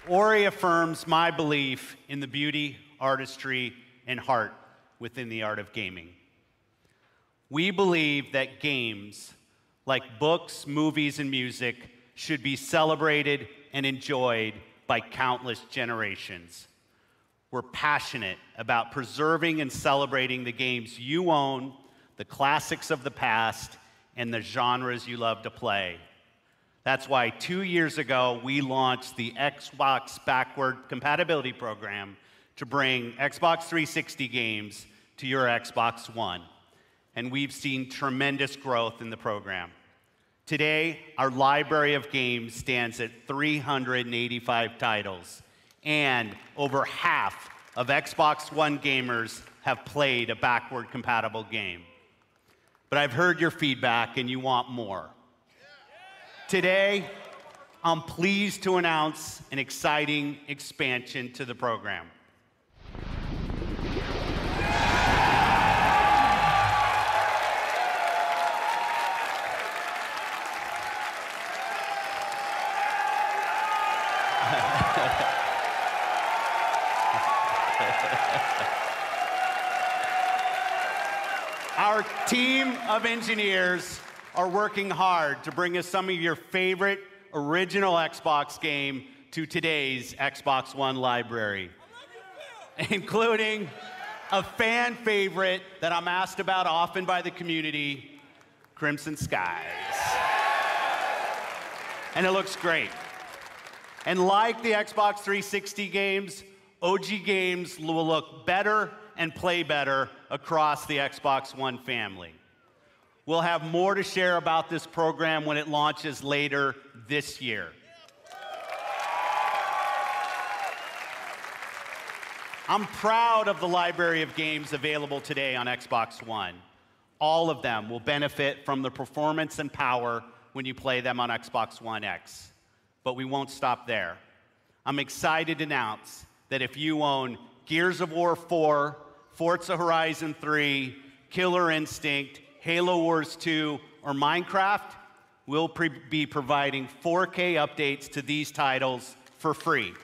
Ori affirms my belief in the beauty, artistry, and heart within the art of gaming. We believe that games, like books, movies, and music, should be celebrated and enjoyed by countless generations. We're passionate about preserving and celebrating the games you own, the classics of the past, and the genres you love to play. That's why 2 years ago, we launched the Xbox Backward Compatibility Program to bring Xbox 360 games to your Xbox One. And we've seen tremendous growth in the program. Today, our library of games stands at 385 titles, and over half of Xbox One gamers have played a backward compatible game. But I've heard your feedback and you want more. Today, I'm pleased to announce an exciting expansion to the program. Our team of engineers are working hard to bring us some of your favorite original Xbox game to today's Xbox One library, including a fan favorite that I'm asked about often by the community, Crimson Skies. And it looks great. And like the Xbox 360 games, OG games will look better and play better across the Xbox One family. We'll have more to share about this program when it launches later this year. I'm proud of the library of games available today on Xbox One. All of them will benefit from the performance and power when you play them on Xbox One X. But we won't stop there. I'm excited to announce that if you own Gears of War 4, Forza Horizon 3, Killer Instinct, Halo Wars 2, or Minecraft, we'll be providing 4K updates to these titles for free.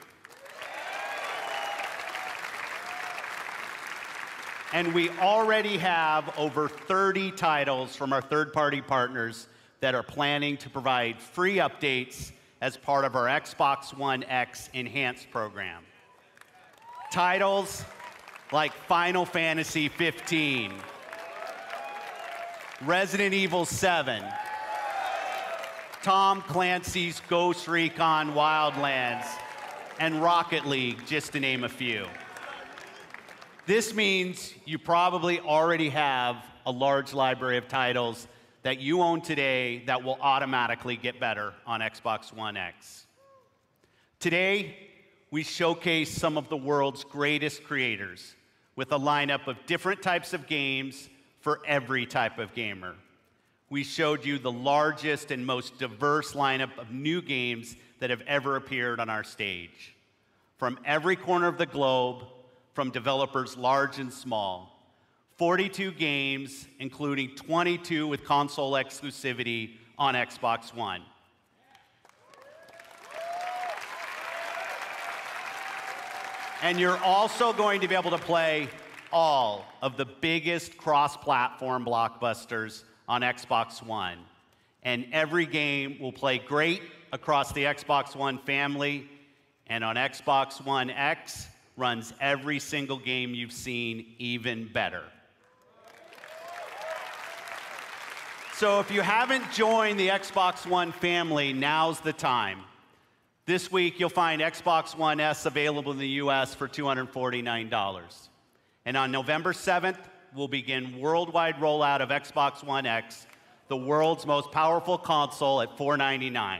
And we already have over 30 titles from our third-party partners that are planning to provide free updates as part of our Xbox One X Enhanced program. Titles like Final Fantasy 15, Resident Evil 7, Tom Clancy's Ghost Recon Wildlands, and Rocket League, just to name a few. This means you probably already have a large library of titles that you own today that will automatically get better on Xbox One X. Today, we showcase some of the world's greatest creators with a lineup of different types of games for every type of gamer. We showed you the largest and most diverse lineup of new games that have ever appeared on our stage. From every corner of the globe, from developers large and small, 42 games, including 22 with console exclusivity on Xbox One. And you're also going to be able to play all of the biggest cross-platform blockbusters on Xbox One. And every game will play great across the Xbox One family, and on Xbox One X runs every single game you've seen even better. So if you haven't joined the Xbox One family, now's the time. This week, you'll find Xbox One S available in the US for $249. And on November 7th, we'll begin worldwide rollout of Xbox One X, the world's most powerful console, at $499.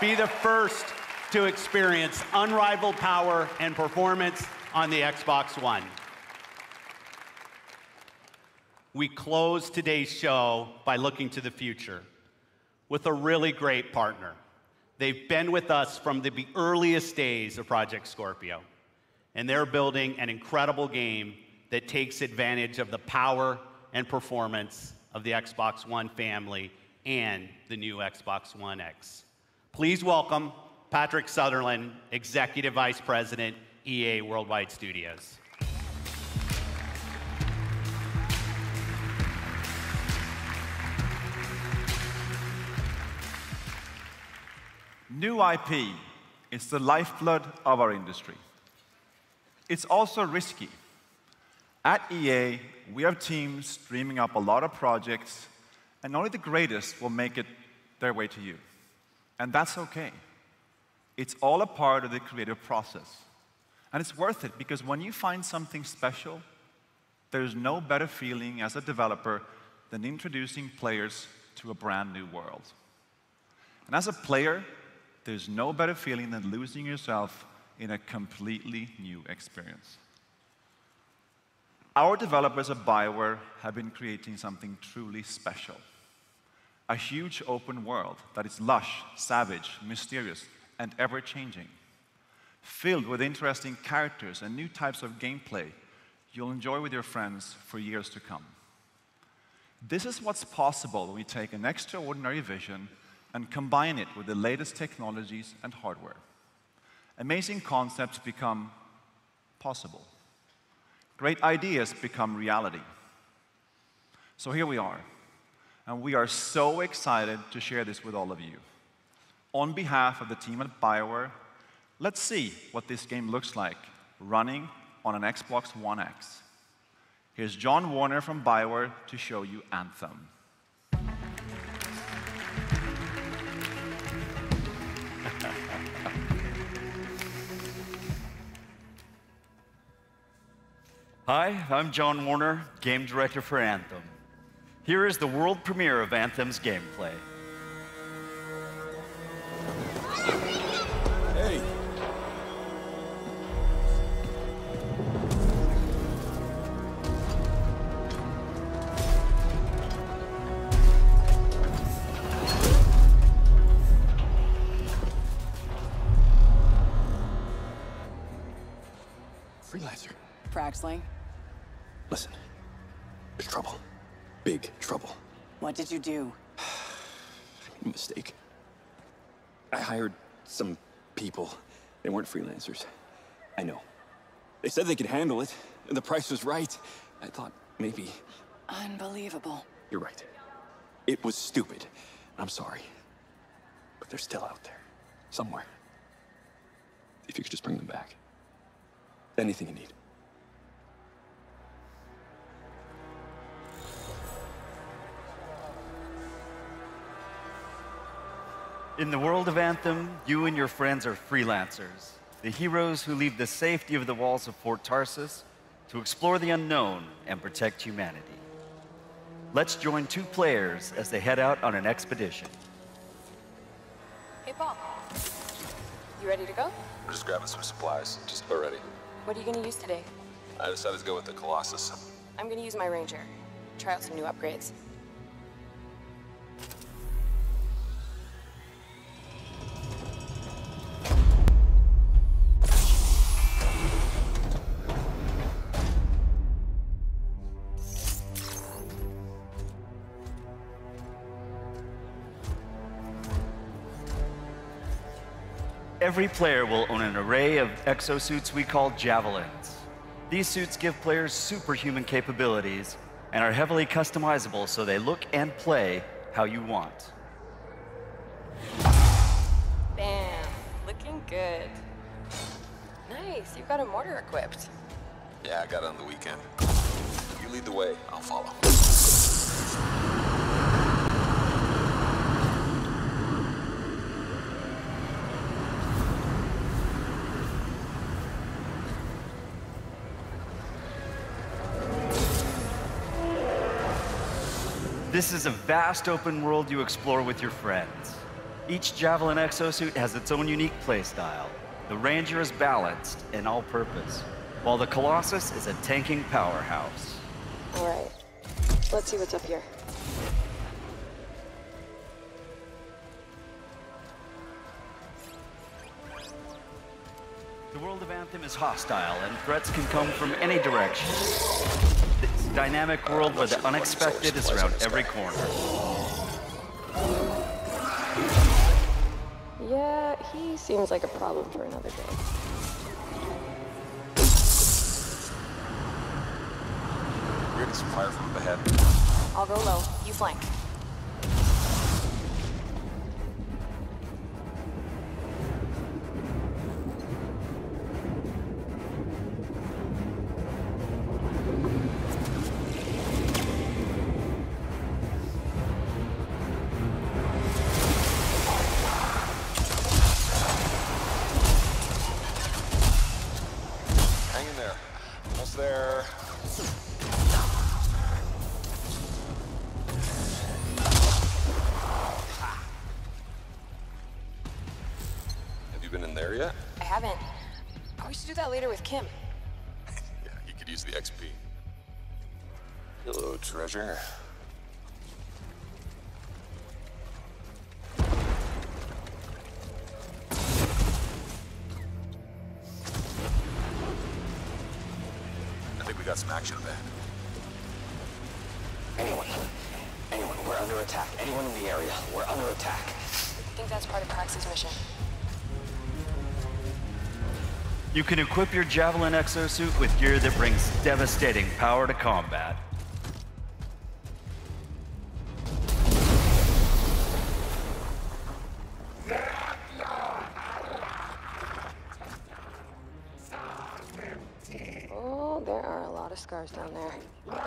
Be the first to experience unrivaled power and performance on the Xbox One. We close today's show by looking to the future with a really great partner. They've been with us from the earliest days of Project Scorpio. And they're building an incredible game that takes advantage of the power and performance of the Xbox One family and the new Xbox One X. Please welcome Patrick Sutherland, Executive Vice President, EA Worldwide Studios. New IP is the lifeblood of our industry. It's also risky. At EA, we have teams streaming up a lot of projects, and only the greatest will make it their way to you. And that's okay. It's all a part of the creative process. And it's worth it, because when you find something special, there's no better feeling as a developer than introducing players to a brand new world. And as a player, there's no better feeling than losing yourself in a completely new experience. Our developers at BioWare have been creating something truly special. A huge open world that is lush, savage, mysterious, and ever-changing. Filled with interesting characters and new types of gameplay you'll enjoy with your friends for years to come. This is what's possible when we take an extraordinary vision and combine it with the latest technologies and hardware. Amazing concepts become possible. Great ideas become reality. So here we are, and we are so excited to share this with all of you. On behalf of the team at BioWare, let's see what this game looks like running on an Xbox One X. Here's John Warner from BioWare to show you Anthem. Hi, I'm John Warner, Game Director for Anthem. Here is the world premiere of Anthem's gameplay. Hey! Freelancer. Fraxling. Listen, there's trouble. Big trouble. What did you do? I made a mistake. I hired some people. They weren't freelancers. I know. They said they could handle it, and the price was right. I thought maybe... Unbelievable. You're right. It was stupid. I'm sorry. But they're still out there. Somewhere. If you could just bring them back. Anything you need. In the world of Anthem, you and your friends are freelancers, the heroes who leave the safety of the walls of Fort Tarsis to explore the unknown and protect humanity. Let's join two players as they head out on an expedition. Hey, Paul. You ready to go? We're just grabbing some supplies, just about ready. What are you going to use today? I decided to go with the Colossus. I'm going to use my Ranger. Try out some new upgrades. Every player will own an array of exosuits we call Javelins. These suits give players superhuman capabilities and are heavily customizable so they look and play how you want. Bam, looking good. Nice, you've got a mortar equipped. Yeah, I got it on the weekend. You lead the way, I'll follow. This is a vast open world you explore with your friends. Each Javelin exosuit has its own unique playstyle. The Ranger is balanced and all-purpose, while the Colossus is a tanking powerhouse. All right, let's see what's up here. The world of Anthem is hostile, and threats can come from any direction. It's a dynamic world where the unexpected is around every corner. Yeah, he seems like a problem for another day. Weirdest fire from the head. I'll go low. You flank. With Kim. Yeah, you could use the XP. Hello, treasure. I think we got some action there. Anyone, we're under attack. Anyone in the area, we're under attack. I think that's part of Praxis' mission. You can equip your Javelin exosuit with gear that brings devastating power to combat. Oh, there are a lot of scars down there.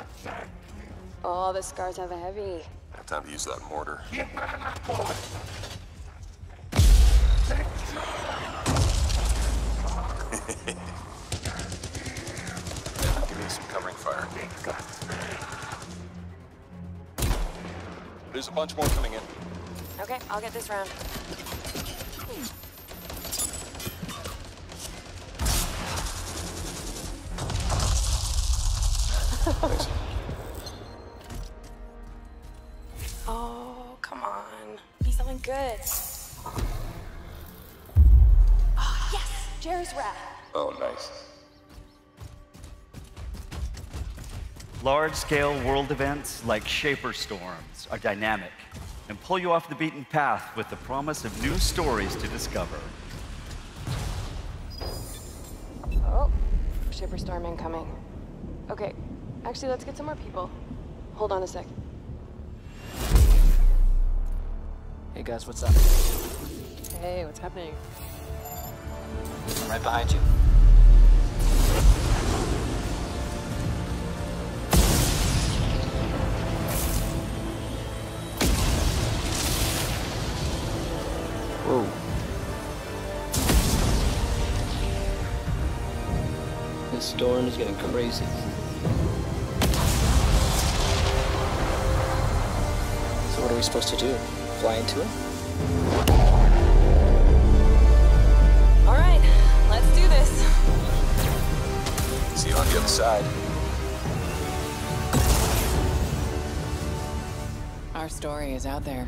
Oh, the scars have a heavy. I have time to use that mortar. Give me some covering fire. There's a bunch more coming in. Okay, I'll get this round. Nice. Oh, come on. Be something good. Oh, yes! Jerry's wrath. Oh, nice. Large-scale world events like Shaper Storms are dynamic and pull you off the beaten path with the promise of new stories to discover. Oh, Shaper Storm incoming. Okay, actually, let's get some more people. Hold on a sec. Hey, guys, what's up? Hey, what's happening? I'm right behind you. Whoa. This storm is getting crazy. So what are we supposed to do? Fly into it? See you on the other side. Our story is out there.